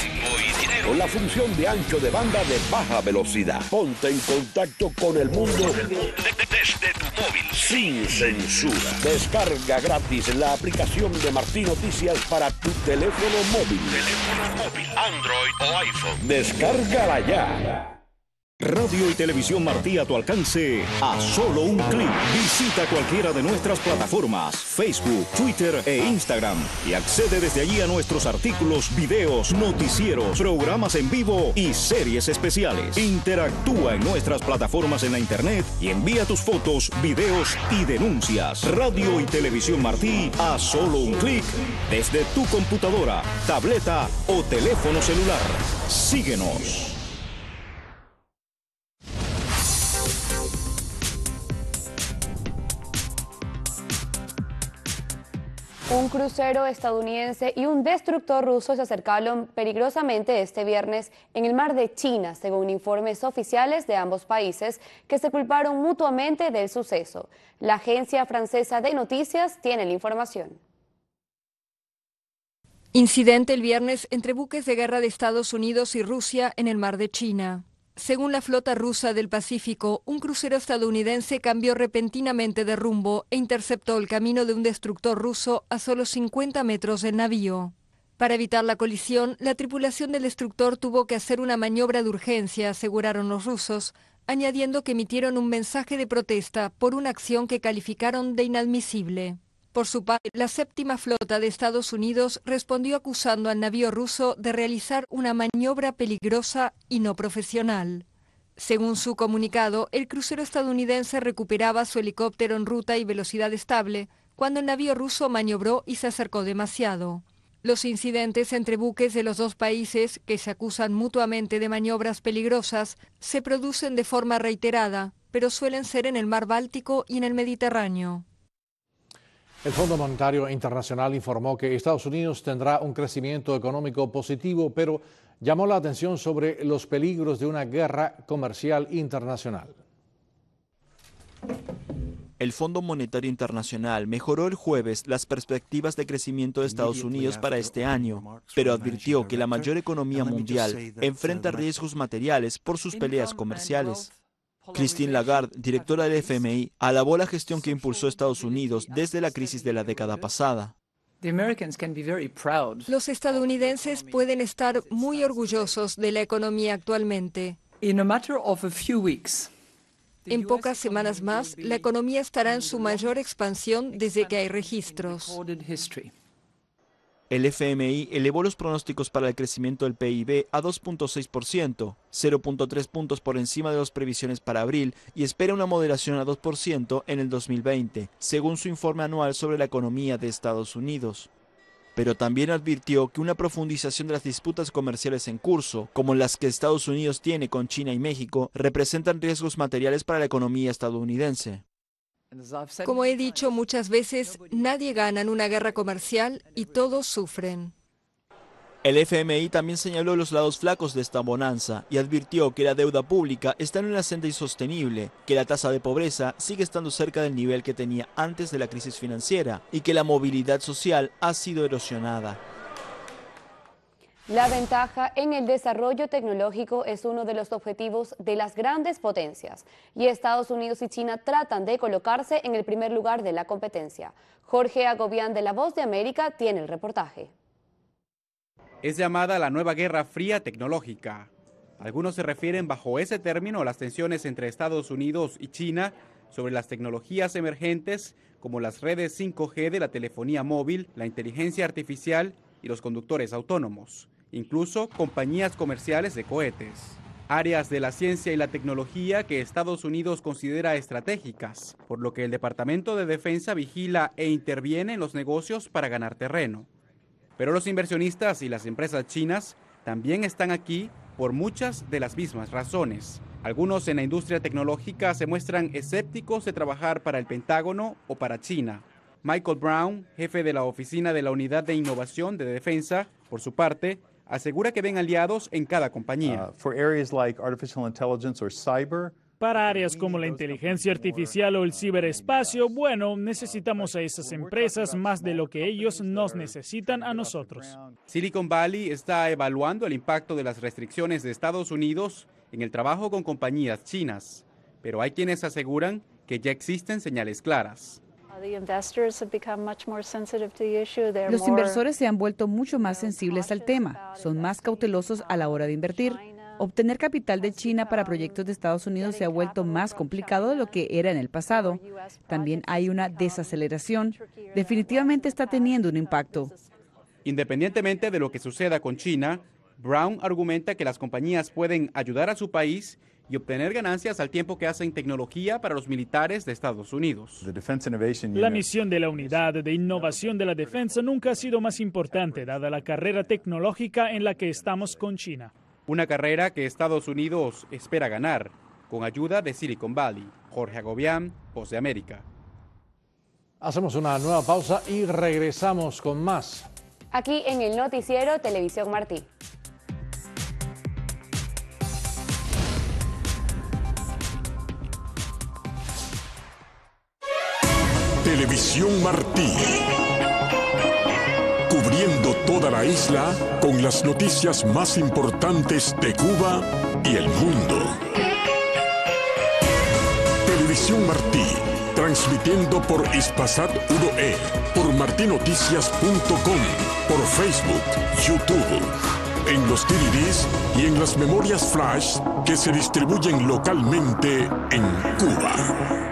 con la función de ancho de banda de baja velocidad. Ponte en contacto con el mundo desde tu móvil, sin censura. Descarga gratis la aplicación de Martí Noticias para tu teléfono móvil. Teléfono móvil, Android o iPhone. Descárgala ya. Radio y Televisión Martí a tu alcance a solo un clic. Visita cualquiera de nuestras plataformas, Facebook, Twitter e Instagram, y accede desde allí a nuestros artículos, videos, noticieros, programas en vivo y series especiales. Interactúa en nuestras plataformas en la internet y envía tus fotos, videos y denuncias. Radio y Televisión Martí a solo un clic desde tu computadora, tableta o teléfono celular. Síguenos. Un crucero estadounidense y un destructor ruso se acercaron peligrosamente este viernes en el mar de China, según informes oficiales de ambos países, que se culparon mutuamente del suceso. La agencia francesa de noticias tiene la información. Incidente el viernes entre buques de guerra de Estados Unidos y Rusia en el mar de China. Según la flota rusa del Pacífico, un crucero estadounidense cambió repentinamente de rumbo e interceptó el camino de un destructor ruso a solo 50 metros del navío. Para evitar la colisión, la tripulación del destructor tuvo que hacer una maniobra de urgencia, aseguraron los rusos, añadiendo que emitieron un mensaje de protesta por una acción que calificaron de inadmisible. Por su parte, la séptima flota de Estados Unidos respondió acusando al navío ruso de realizar una maniobra peligrosa y no profesional. Según su comunicado, el crucero estadounidense recuperaba su helicóptero en ruta y velocidad estable cuando el navío ruso maniobró y se acercó demasiado. Los incidentes entre buques de los dos países, que se acusan mutuamente de maniobras peligrosas, se producen de forma reiterada, pero suelen ser en el mar Báltico y en el Mediterráneo. El Fondo Monetario Internacional informó que Estados Unidos tendrá un crecimiento económico positivo, pero llamó la atención sobre los peligros de una guerra comercial internacional. El Fondo Monetario Internacional mejoró el jueves las perspectivas de crecimiento de Estados Unidos para este año, pero advirtió que la mayor economía mundial enfrenta riesgos materiales por sus peleas comerciales. Christine Lagarde, directora del FMI, alabó la gestión que impulsó Estados Unidos desde la crisis de la década pasada. Los estadounidenses pueden estar muy orgullosos de la economía actualmente. En pocas semanas más, la economía estará en su mayor expansión desde que hay registros. El FMI elevó los pronósticos para el crecimiento del PIB a 2.6%, 0.3 puntos por encima de las previsiones para abril, y espera una moderación a 2% en el 2020, según su informe anual sobre la economía de Estados Unidos. Pero también advirtió que una profundización de las disputas comerciales en curso, como las que Estados Unidos tiene con China y México, representan riesgos materiales para la economía estadounidense. Como he dicho muchas veces, nadie gana en una guerra comercial y todos sufren. El FMI también señaló los lados flacos de esta bonanza y advirtió que la deuda pública está en una senda insostenible, que la tasa de pobreza sigue estando cerca del nivel que tenía antes de la crisis financiera y que la movilidad social ha sido erosionada. La ventaja en el desarrollo tecnológico es uno de los objetivos de las grandes potencias, y Estados Unidos y China tratan de colocarse en el primer lugar de la competencia. Jorge Agobián de La Voz de América tiene el reportaje. Es llamada la nueva Guerra Fría tecnológica. Algunos se refieren bajo ese término a las tensiones entre Estados Unidos y China sobre las tecnologías emergentes como las redes 5G de la telefonía móvil, la inteligencia artificial y los conductores autónomos, incluso compañías comerciales de cohetes. Áreas de la ciencia y la tecnología que Estados Unidos considera estratégicas, por lo que el Departamento de Defensa vigila e interviene en los negocios para ganar terreno. Pero los inversionistas y las empresas chinas también están aquí por muchas de las mismas razones. Algunos en la industria tecnológica se muestran escépticos de trabajar para el Pentágono o para China. Michael Brown, jefe de la oficina de la Unidad de Innovación de Defensa, por su parte, asegura que ven aliados en cada compañía. Para áreas como la inteligencia artificial o el ciberespacio, bueno, necesitamos a esas empresas más de lo que ellos nos necesitan a nosotros. Silicon Valley está evaluando el impacto de las restricciones de Estados Unidos en el trabajo con compañías chinas, pero hay quienes aseguran que ya existen señales claras. Los inversores se han vuelto mucho más sensibles al tema, son más cautelosos a la hora de invertir. Obtener capital de China para proyectos de Estados Unidos se ha vuelto más complicado de lo que era en el pasado. También hay una desaceleración. Definitivamente está teniendo un impacto. Independientemente de lo que suceda con China, Brown argumenta que las compañías pueden ayudar a su país y obtener ganancias al tiempo que hacen tecnología para los militares de Estados Unidos. La misión de la Unidad de Innovación de la Defensa nunca ha sido más importante, dada la carrera tecnológica en la que estamos con China. Una carrera que Estados Unidos espera ganar, con ayuda de Silicon Valley. Jorge Agobián, Voz de América. Hacemos una nueva pausa y regresamos con más. Aquí en el noticiero Televisión Martí. Televisión Martí, cubriendo toda la isla con las noticias más importantes de Cuba y el mundo. Televisión Martí, transmitiendo por Hispasat 1E, por martinoticias.com, por Facebook, YouTube, en los DVDs y en las memorias flash que se distribuyen localmente en Cuba.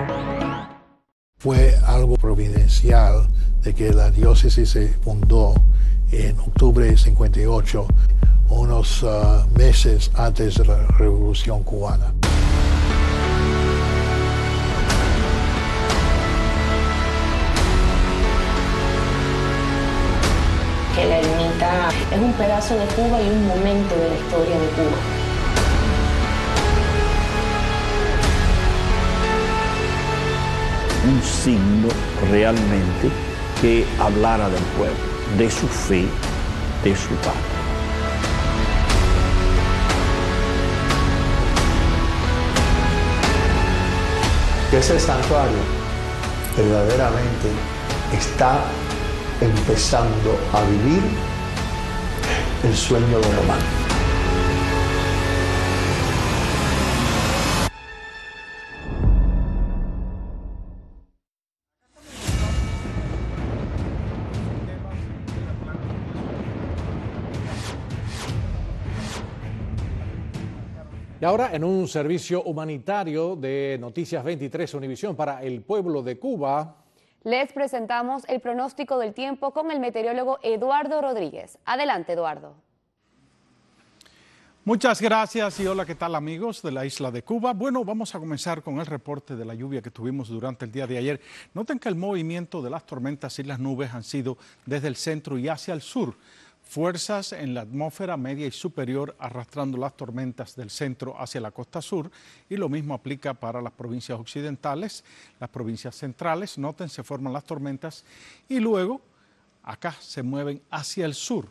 Fue algo providencial de que la diócesis se fundó en octubre de 58, unos meses antes de la Revolución Cubana. Que la ermita es un pedazo de Cuba y un momento de la historia de Cuba. Un signo realmente que hablara del pueblo, de su fe, de su patria. Ese santuario verdaderamente está empezando a vivir el sueño de Román. Ahora, en un servicio humanitario de Noticias 23 Univisión para el pueblo de Cuba, les presentamos el pronóstico del tiempo con el meteorólogo Eduardo Rodríguez. Adelante, Eduardo. Muchas gracias y hola, ¿qué tal, amigos de la isla de Cuba? Bueno, vamos a comenzar con el reporte de la lluvia que tuvimos durante el día de ayer. Noten que el movimiento de las tormentas y las nubes han sido desde el centro y hacia el sur. Fuerzas en la atmósfera media y superior arrastrando las tormentas del centro hacia la costa sur, y lo mismo aplica para las provincias occidentales, las provincias centrales. Noten, se forman las tormentas y luego acá se mueven hacia el sur.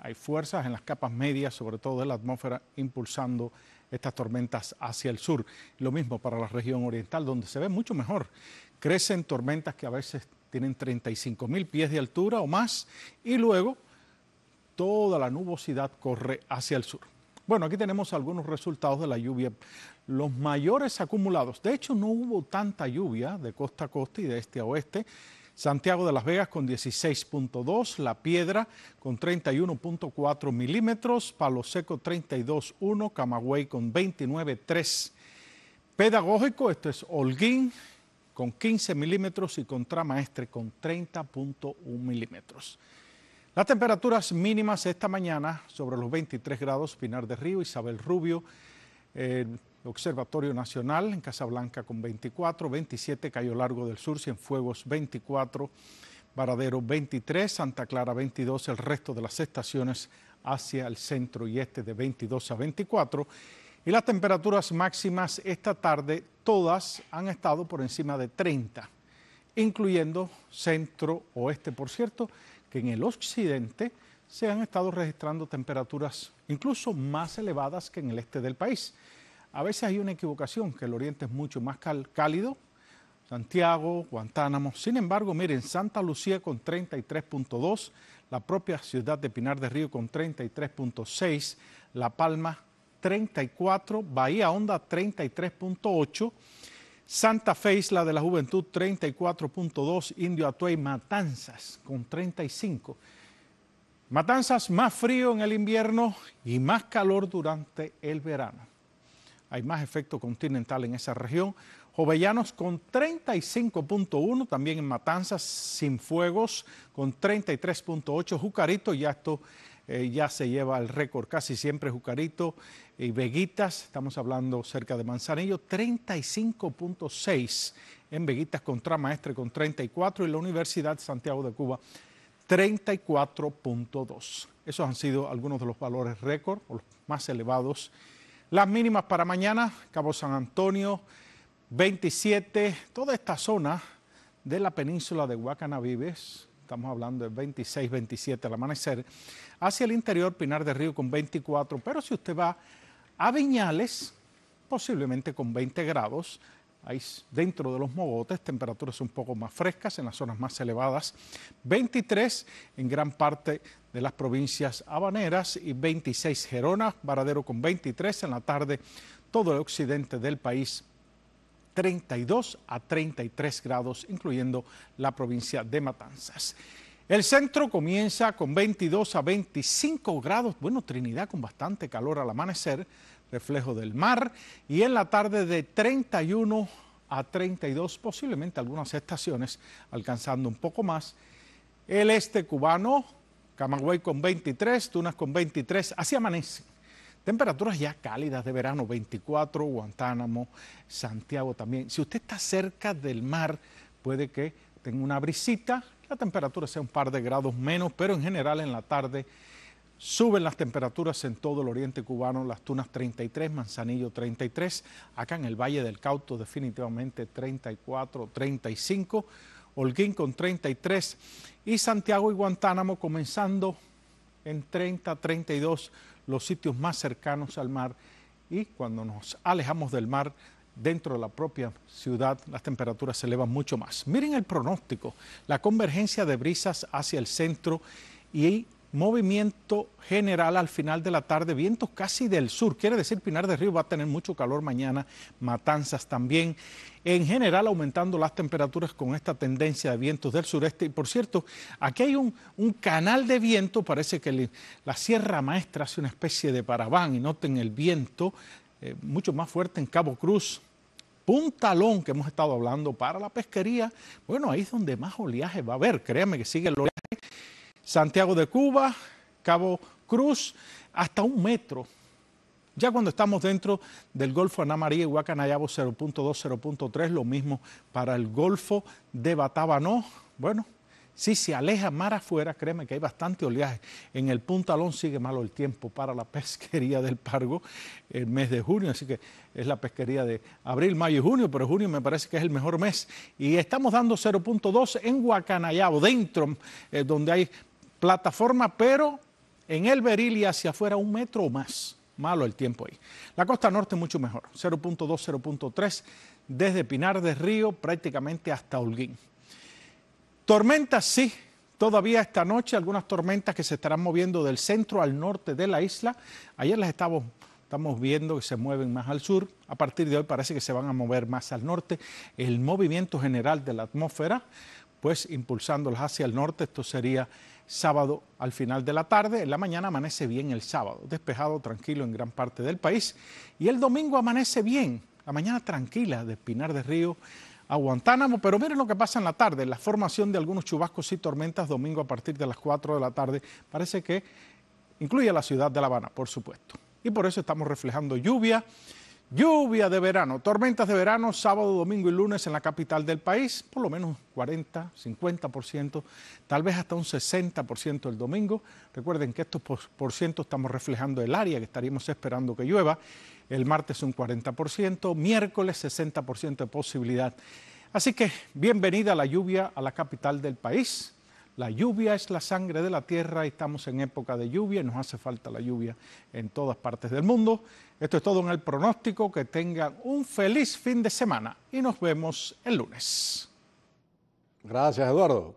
Hay fuerzas en las capas medias, sobre todo de la atmósfera, impulsando estas tormentas hacia el sur. Lo mismo para la región oriental, donde se ve mucho mejor. Crecen tormentas que a veces tienen 35.000 pies de altura o más, y luego toda la nubosidad corre hacia el sur. Bueno, aquí tenemos algunos resultados de la lluvia. Los mayores acumulados. De hecho, no hubo tanta lluvia de costa a costa y de este a oeste. Santiago de las Vegas con 16.2, La Piedra con 31.4 milímetros, Palo Seco 32.1, Camagüey con 29.3. Pedagógico, esto es Holguín con 15 milímetros y Contramaestre con 30.1 milímetros. Las temperaturas mínimas esta mañana sobre los 23 grados, Pinar del Río, Isabel Rubio, Observatorio Nacional en Casablanca con 24, 27, Cayo Largo del Sur, Cienfuegos 24, Varadero 23, Santa Clara 22, el resto de las estaciones hacia el centro y este de 22 a 24. Y las temperaturas máximas esta tarde todas han estado por encima de 30, incluyendo centro oeste, por cierto, que en el occidente se han estado registrando temperaturas incluso más elevadas que en el este del país. A veces hay una equivocación, que el oriente es mucho más cálido, Santiago, Guantánamo. Sin embargo, miren, Santa Lucía con 33.2, la propia ciudad de Pinar del Río con 33.6, La Palma 34, Bahía Honda 33.8, Santa Fe, Isla de la Juventud 34.2, Indio Atuay, Matanzas con 35. Matanzas más frío en el invierno y más calor durante el verano. Hay más efecto continental en esa región. Jovellanos con 35.1, también en Matanzas, Cienfuegos con 33.8, Jucarito, ya esto ya se lleva el récord, casi siempre Jucarito y Veguitas, estamos hablando cerca de Manzanillo, 35.6 en Veguitas, Contramaestre con 34 y la Universidad Santiago de Cuba 34.2. Esos han sido algunos de los valores récord, o los más elevados. Las mínimas para mañana, Cabo San Antonio, 27, toda esta zona de la península de Guacanabibes, estamos hablando de 26, 27 al amanecer, hacia el interior Pinar del Río con 24, pero si usted va a Viñales, posiblemente con 20 grados, ahí dentro de los mogotes, temperaturas un poco más frescas en las zonas más elevadas, 23 en gran parte de las provincias habaneras y 26 Gerona, Varadero con 23, en la tarde todo el occidente del país 32 a 33 grados, incluyendo la provincia de Matanzas. El centro comienza con 22 a 25 grados, bueno, Trinidad con bastante calor al amanecer, reflejo del mar, y en la tarde de 31 a 32, posiblemente algunas estaciones alcanzando un poco más. El este cubano, Camagüey con 23, Tunas con 23, así amanece. Temperaturas ya cálidas de verano, 24, Guantánamo, Santiago también. Si usted está cerca del mar, puede que tenga una brisita, la temperatura sea un par de grados menos, pero en general en la tarde suben las temperaturas en todo el oriente cubano, Las Tunas 33, Manzanillo 33, acá en el Valle del Cauto definitivamente 34, 35, Holguín con 33 y Santiago y Guantánamo comenzando en 30, 32, los sitios más cercanos al mar, y cuando nos alejamos del mar, dentro de la propia ciudad, las temperaturas se elevan mucho más. Miren el pronóstico, la convergencia de brisas hacia el centro y movimiento general al final de la tarde, vientos casi del sur, quiere decir Pinar del Río va a tener mucho calor mañana, Matanzas también, en general aumentando las temperaturas con esta tendencia de vientos del sureste. Y por cierto, aquí hay un canal de viento, parece que la Sierra Maestra hace una especie de paraván, y noten el viento mucho más fuerte en Cabo Cruz, Puntalón, que hemos estado hablando para la pesquería, bueno, ahí es donde más oleaje va a haber, créanme que sigue el oleaje, Santiago de Cuba, Cabo Cruz, hasta 1 metro. Ya cuando estamos dentro del Golfo Ana María y Guacanayabo 0.2, 0.3, lo mismo para el Golfo de Batabanó. Bueno, si se aleja mar afuera, créeme que hay bastante oleaje. En el Puntalón sigue malo el tiempo para la pesquería del Pargo el mes de junio, así que es la pesquería de abril, mayo y junio, pero junio me parece que es el mejor mes. Y estamos dando 0.2 en Guacanayabo, dentro donde hay plataforma, pero en el Beril y hacia afuera 1 metro o más. Malo el tiempo ahí. La costa norte mucho mejor, 0.2, 0.3, desde Pinar del Río prácticamente hasta Holguín. Tormentas sí, todavía esta noche algunas tormentas que se estarán moviendo del centro al norte de la isla. Ayer las estamos viendo que se mueven más al sur. A partir de hoy parece que se van a mover más al norte. El movimiento general de la atmósfera pues impulsándolas hacia el norte. Esto sería sábado al final de la tarde. En la mañana amanece bien el sábado, despejado, tranquilo en gran parte del país. Y el domingo amanece bien, la mañana tranquila de Pinar del Río a Guantánamo, pero miren lo que pasa en la tarde, la formación de algunos chubascos y tormentas domingo a partir de las 4 de la tarde, parece que incluye a la ciudad de La Habana, por supuesto. Y por eso estamos reflejando lluvia de verano, tormentas de verano, sábado, domingo y lunes en la capital del país, por lo menos 40, 50%, tal vez hasta un 60% el domingo. Recuerden que estos por ciento estamos reflejando el área que estaríamos esperando que llueva. El martes un 40%, miércoles 60% de posibilidad. Así que bienvenida la lluvia a la capital del país. La lluvia es la sangre de la tierra y estamos en época de lluvia y nos hace falta la lluvia en todas partes del mundo. Esto es todo en el pronóstico. Que tengan un feliz fin de semana y nos vemos el lunes. Gracias, Eduardo.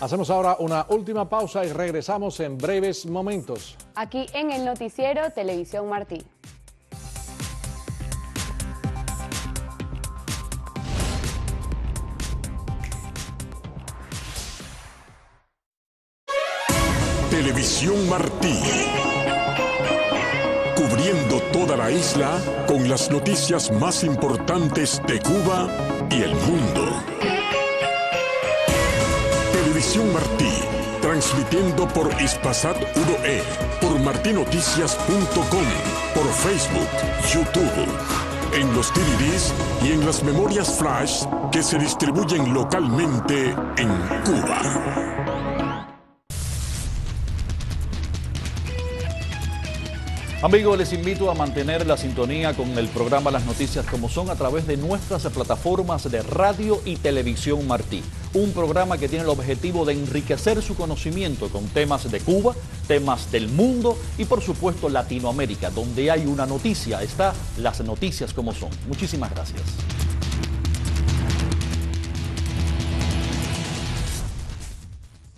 Hacemos ahora una última pausa y regresamos en breves momentos. Aquí en el noticiero Televisión Martí. Televisión Martí, cubriendo toda la isla con las noticias más importantes de Cuba y el mundo. Televisión Martí, transmitiendo por Ispasat 1E, por martinoticias.com, por Facebook, YouTube, en los DVDs y en las memorias flash que se distribuyen localmente en Cuba. Amigos, les invito a mantener la sintonía con el programa Las Noticias Como Son a través de nuestras plataformas de radio y televisión Martí. Un programa que tiene el objetivo de enriquecer su conocimiento con temas de Cuba, temas del mundo y por supuesto Latinoamérica. Donde hay una noticia, está Las Noticias Como Son. Muchísimas gracias.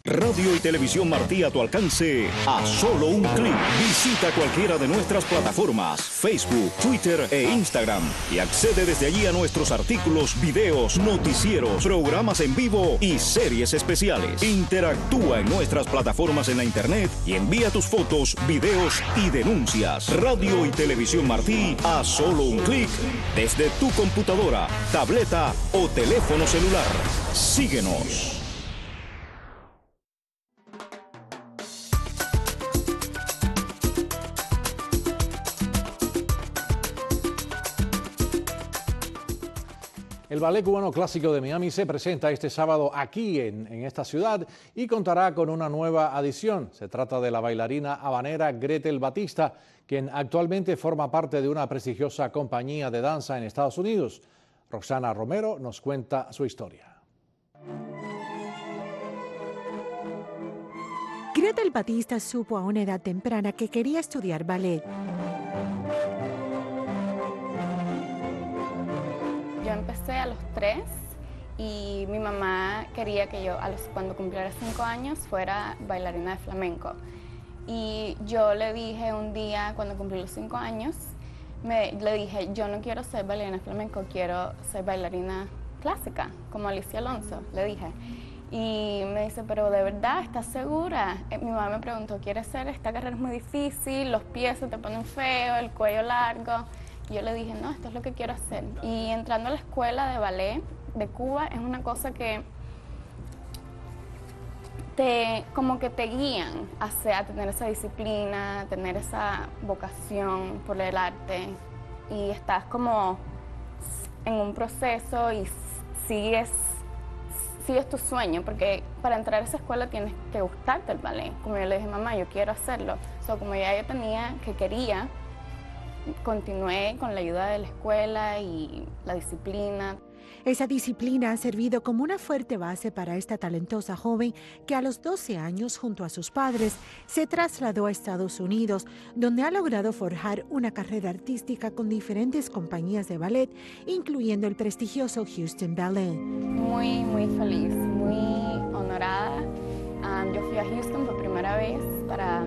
Radio y Televisión Martí a tu alcance a solo un clic. Visita cualquiera de nuestras plataformas, Facebook, Twitter e Instagram y accede desde allí a nuestros artículos, videos, noticieros, programas en vivo y series especiales. Interactúa en nuestras plataformas en la internet y envía tus fotos, videos y denuncias. Radio y Televisión Martí a solo un clic desde tu computadora, tableta o teléfono celular. Síguenos. El Ballet Cubano Clásico de Miami se presenta este sábado aquí en esta ciudad y contará con una nueva adición. Se trata de la bailarina habanera Gretel Batista, quien actualmente forma parte de una prestigiosa compañía de danza en Estados Unidos. Roxana Romero nos cuenta su historia. Gretel Batista supo a una edad temprana que quería estudiar ballet. Yo empecé a los 3 y mi mamá quería que yo cuando cumpliera 5 años fuera bailarina de flamenco. Y yo le dije un día cuando cumplí los 5 años, le dije yo no quiero ser bailarina de flamenco, quiero ser bailarina clásica, como Alicia Alonso, le dije. Y me dice, pero de verdad, ¿estás segura? Mi mamá me preguntó, ¿quieres ser? Esta carrera es muy difícil, los pies se te ponen feos, el cuello largo. Yo le dije, no, esto es lo que quiero hacer. Y entrando a la escuela de ballet de Cuba es una cosa que como que te guían hacia tener esa disciplina, tener esa vocación por el arte. Y estás como en un proceso y sigues tu sueño, porque para entrar a esa escuela tienes que gustarte el ballet. Como yo le dije, mamá, yo quiero hacerlo. So, como ya yo quería, continué con la ayuda de la escuela y la disciplina. Esa disciplina ha servido como una fuerte base para esta talentosa joven que a los 12 años, junto a sus padres, se trasladó a Estados Unidos, donde ha logrado forjar una carrera artística con diferentes compañías de ballet, incluyendo el prestigioso Houston Ballet. Muy, muy feliz, muy honorada. Yo fui a Houston por primera vez para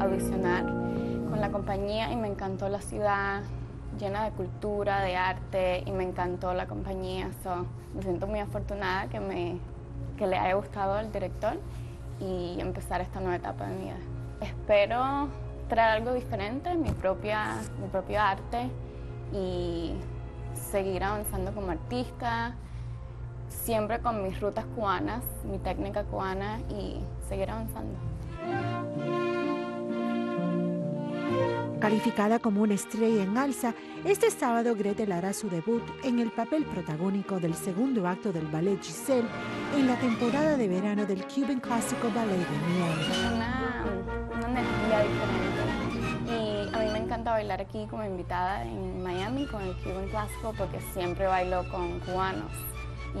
audicionar con la compañía y me encantó la ciudad, llena de cultura, de arte, y me encantó la compañía. So, me siento muy afortunada que le haya gustado el director y empezar esta nueva etapa de mi vida. Espero traer algo diferente, mi propio arte, y seguir avanzando como artista, siempre con mis rutas cubanas, mi técnica cubana, y seguir avanzando. Calificada como una estrella en alza, este sábado Gretel hará su debut en el papel protagónico del segundo acto del ballet Giselle en la temporada de verano del Cuban Classical Ballet de Miami. Una energía diferente, y a mí me encanta bailar aquí como invitada en Miami con el Cuban Classical, porque siempre bailo con cubanos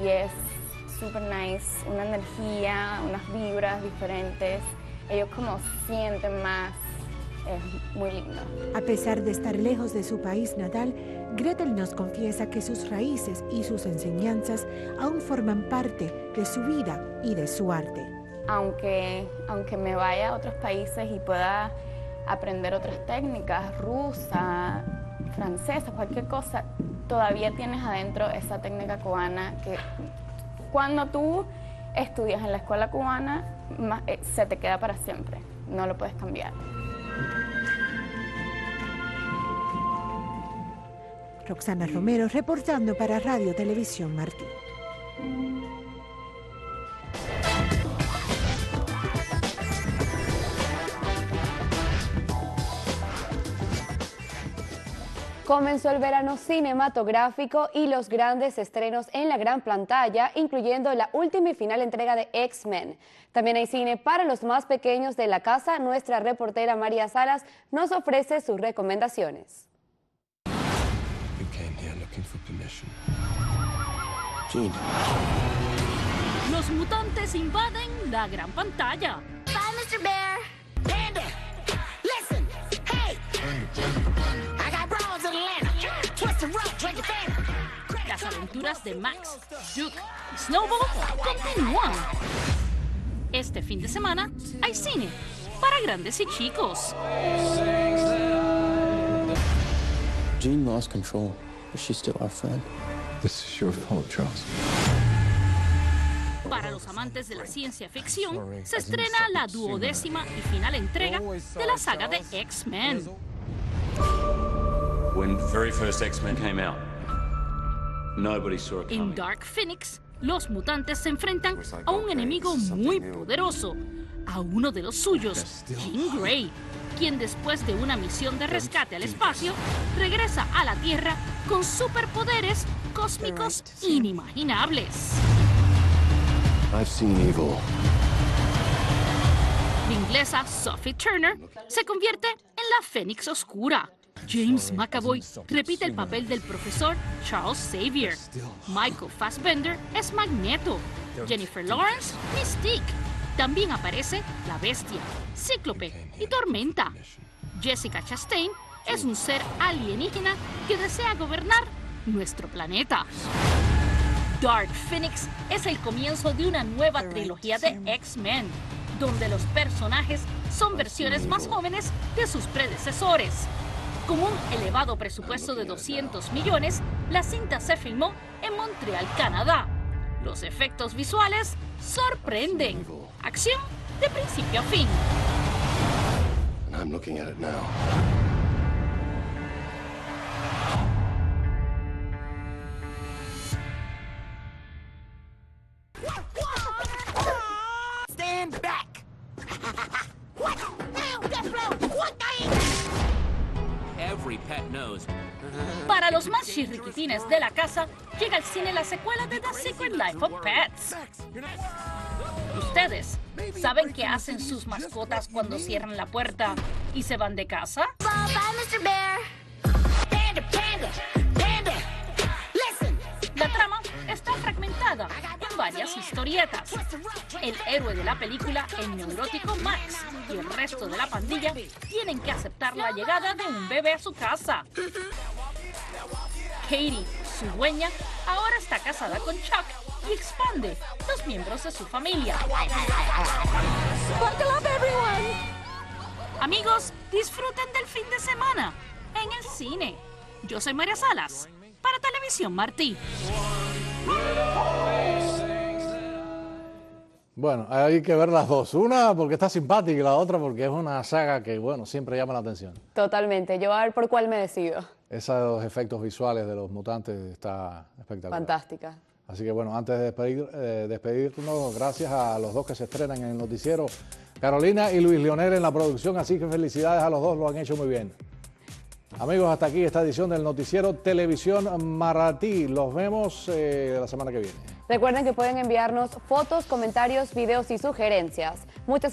y es súper nice, una energía, unas vibras diferentes, ellos como sienten más. Es muy lindo. A pesar de estar lejos de su país natal, Gretel nos confiesa que sus raíces y sus enseñanzas aún forman parte de su vida y de su arte. Aunque me vaya a otros países y pueda aprender otras técnicas, rusa, francesa, cualquier cosa, todavía tienes adentro esa técnica cubana que cuando tú estudias en la escuela cubana se te queda para siempre, no lo puedes cambiar. Roxana Romero, reportando para Radio Televisión Martí. Comenzó el verano cinematográfico y los grandes estrenos en la gran pantalla, incluyendo la última y final entrega de X-Men. También hay cine para los más pequeños de la casa. Nuestra reportera María Salas nos ofrece sus recomendaciones. Los mutantes invaden la gran pantalla. Bye, Mr. Bear. Panda, listen, hey. I got brawls in Atlanta. Twist the rope, drink your fan. Las aventuras de Max, Duke, Snowball continúan. Este fin de semana hay cine para grandes y chicos. Jean lost control, but she's still our friend. This is your fault, Charles. Para los amantes de la ciencia ficción, se estrena la 12ª y final entrega de la saga de X-Men. When the very first X-Men came out, nobody saw it coming. En Dark Phoenix, los mutantes se enfrentan a un enemigo muy poderoso, a uno de los suyos, Jean Grey, quien después de una misión de rescate al espacio, regresa a la Tierra con superpoderes cósmicos inimaginables. I've seen evil. La inglesa Sophie Turner se convierte en la Fénix Oscura. James McAvoy repite el papel del profesor Charles Xavier. Michael Fassbender es Magneto. Jennifer Lawrence, Mystique. También aparece la Bestia, Cíclope y Tormenta. Jessica Chastain es un ser alienígena que desea gobernar nuestro planeta. Dark Phoenix es el comienzo de una nueva trilogía de X-Men, donde los personajes son versiones más jóvenes de sus predecesores. Con un elevado presupuesto de 200 millones, la cinta se filmó en Montreal, Canadá. Los efectos visuales sorprenden. Acción de principio a fin. Para los más chirriquitines de la casa, llega al cine la secuela de The Secret Life of Pets. ¿Ustedes saben qué hacen sus mascotas cuando cierran la puerta y se van de casa? Bye, bye, Mr. Bear. Panda, panda, panda. Listen. La trama está fragmentada en varias historietas. El héroe de la película, el neurótico Max, y el resto de la pandilla tienen que aceptar la llegada de un bebé a su casa. Katie, su dueña, ahora está casada con Chuck y expande los miembros de su familia. Buckle up, everyone. Amigos, disfruten del fin de semana en el cine. Yo soy María Salas, para Televisión Martí. Bueno, hay que ver las dos. Una porque está simpática y la otra porque es una saga que, bueno, siempre llama la atención. Totalmente. Yo a ver por cuál me decido. Esos efectos visuales de los mutantes está espectacular. Fantástica. Así que, bueno, antes de despedirnos, gracias a los dos que se estrenan en el noticiero, Carolina y Luis Leonel en la producción. Así que felicidades a los dos, lo han hecho muy bien. Amigos, hasta aquí esta edición del noticiero Televisión Martí. Los vemos la semana que viene. Recuerden que pueden enviarnos fotos, comentarios, videos y sugerencias. Muchas gracias.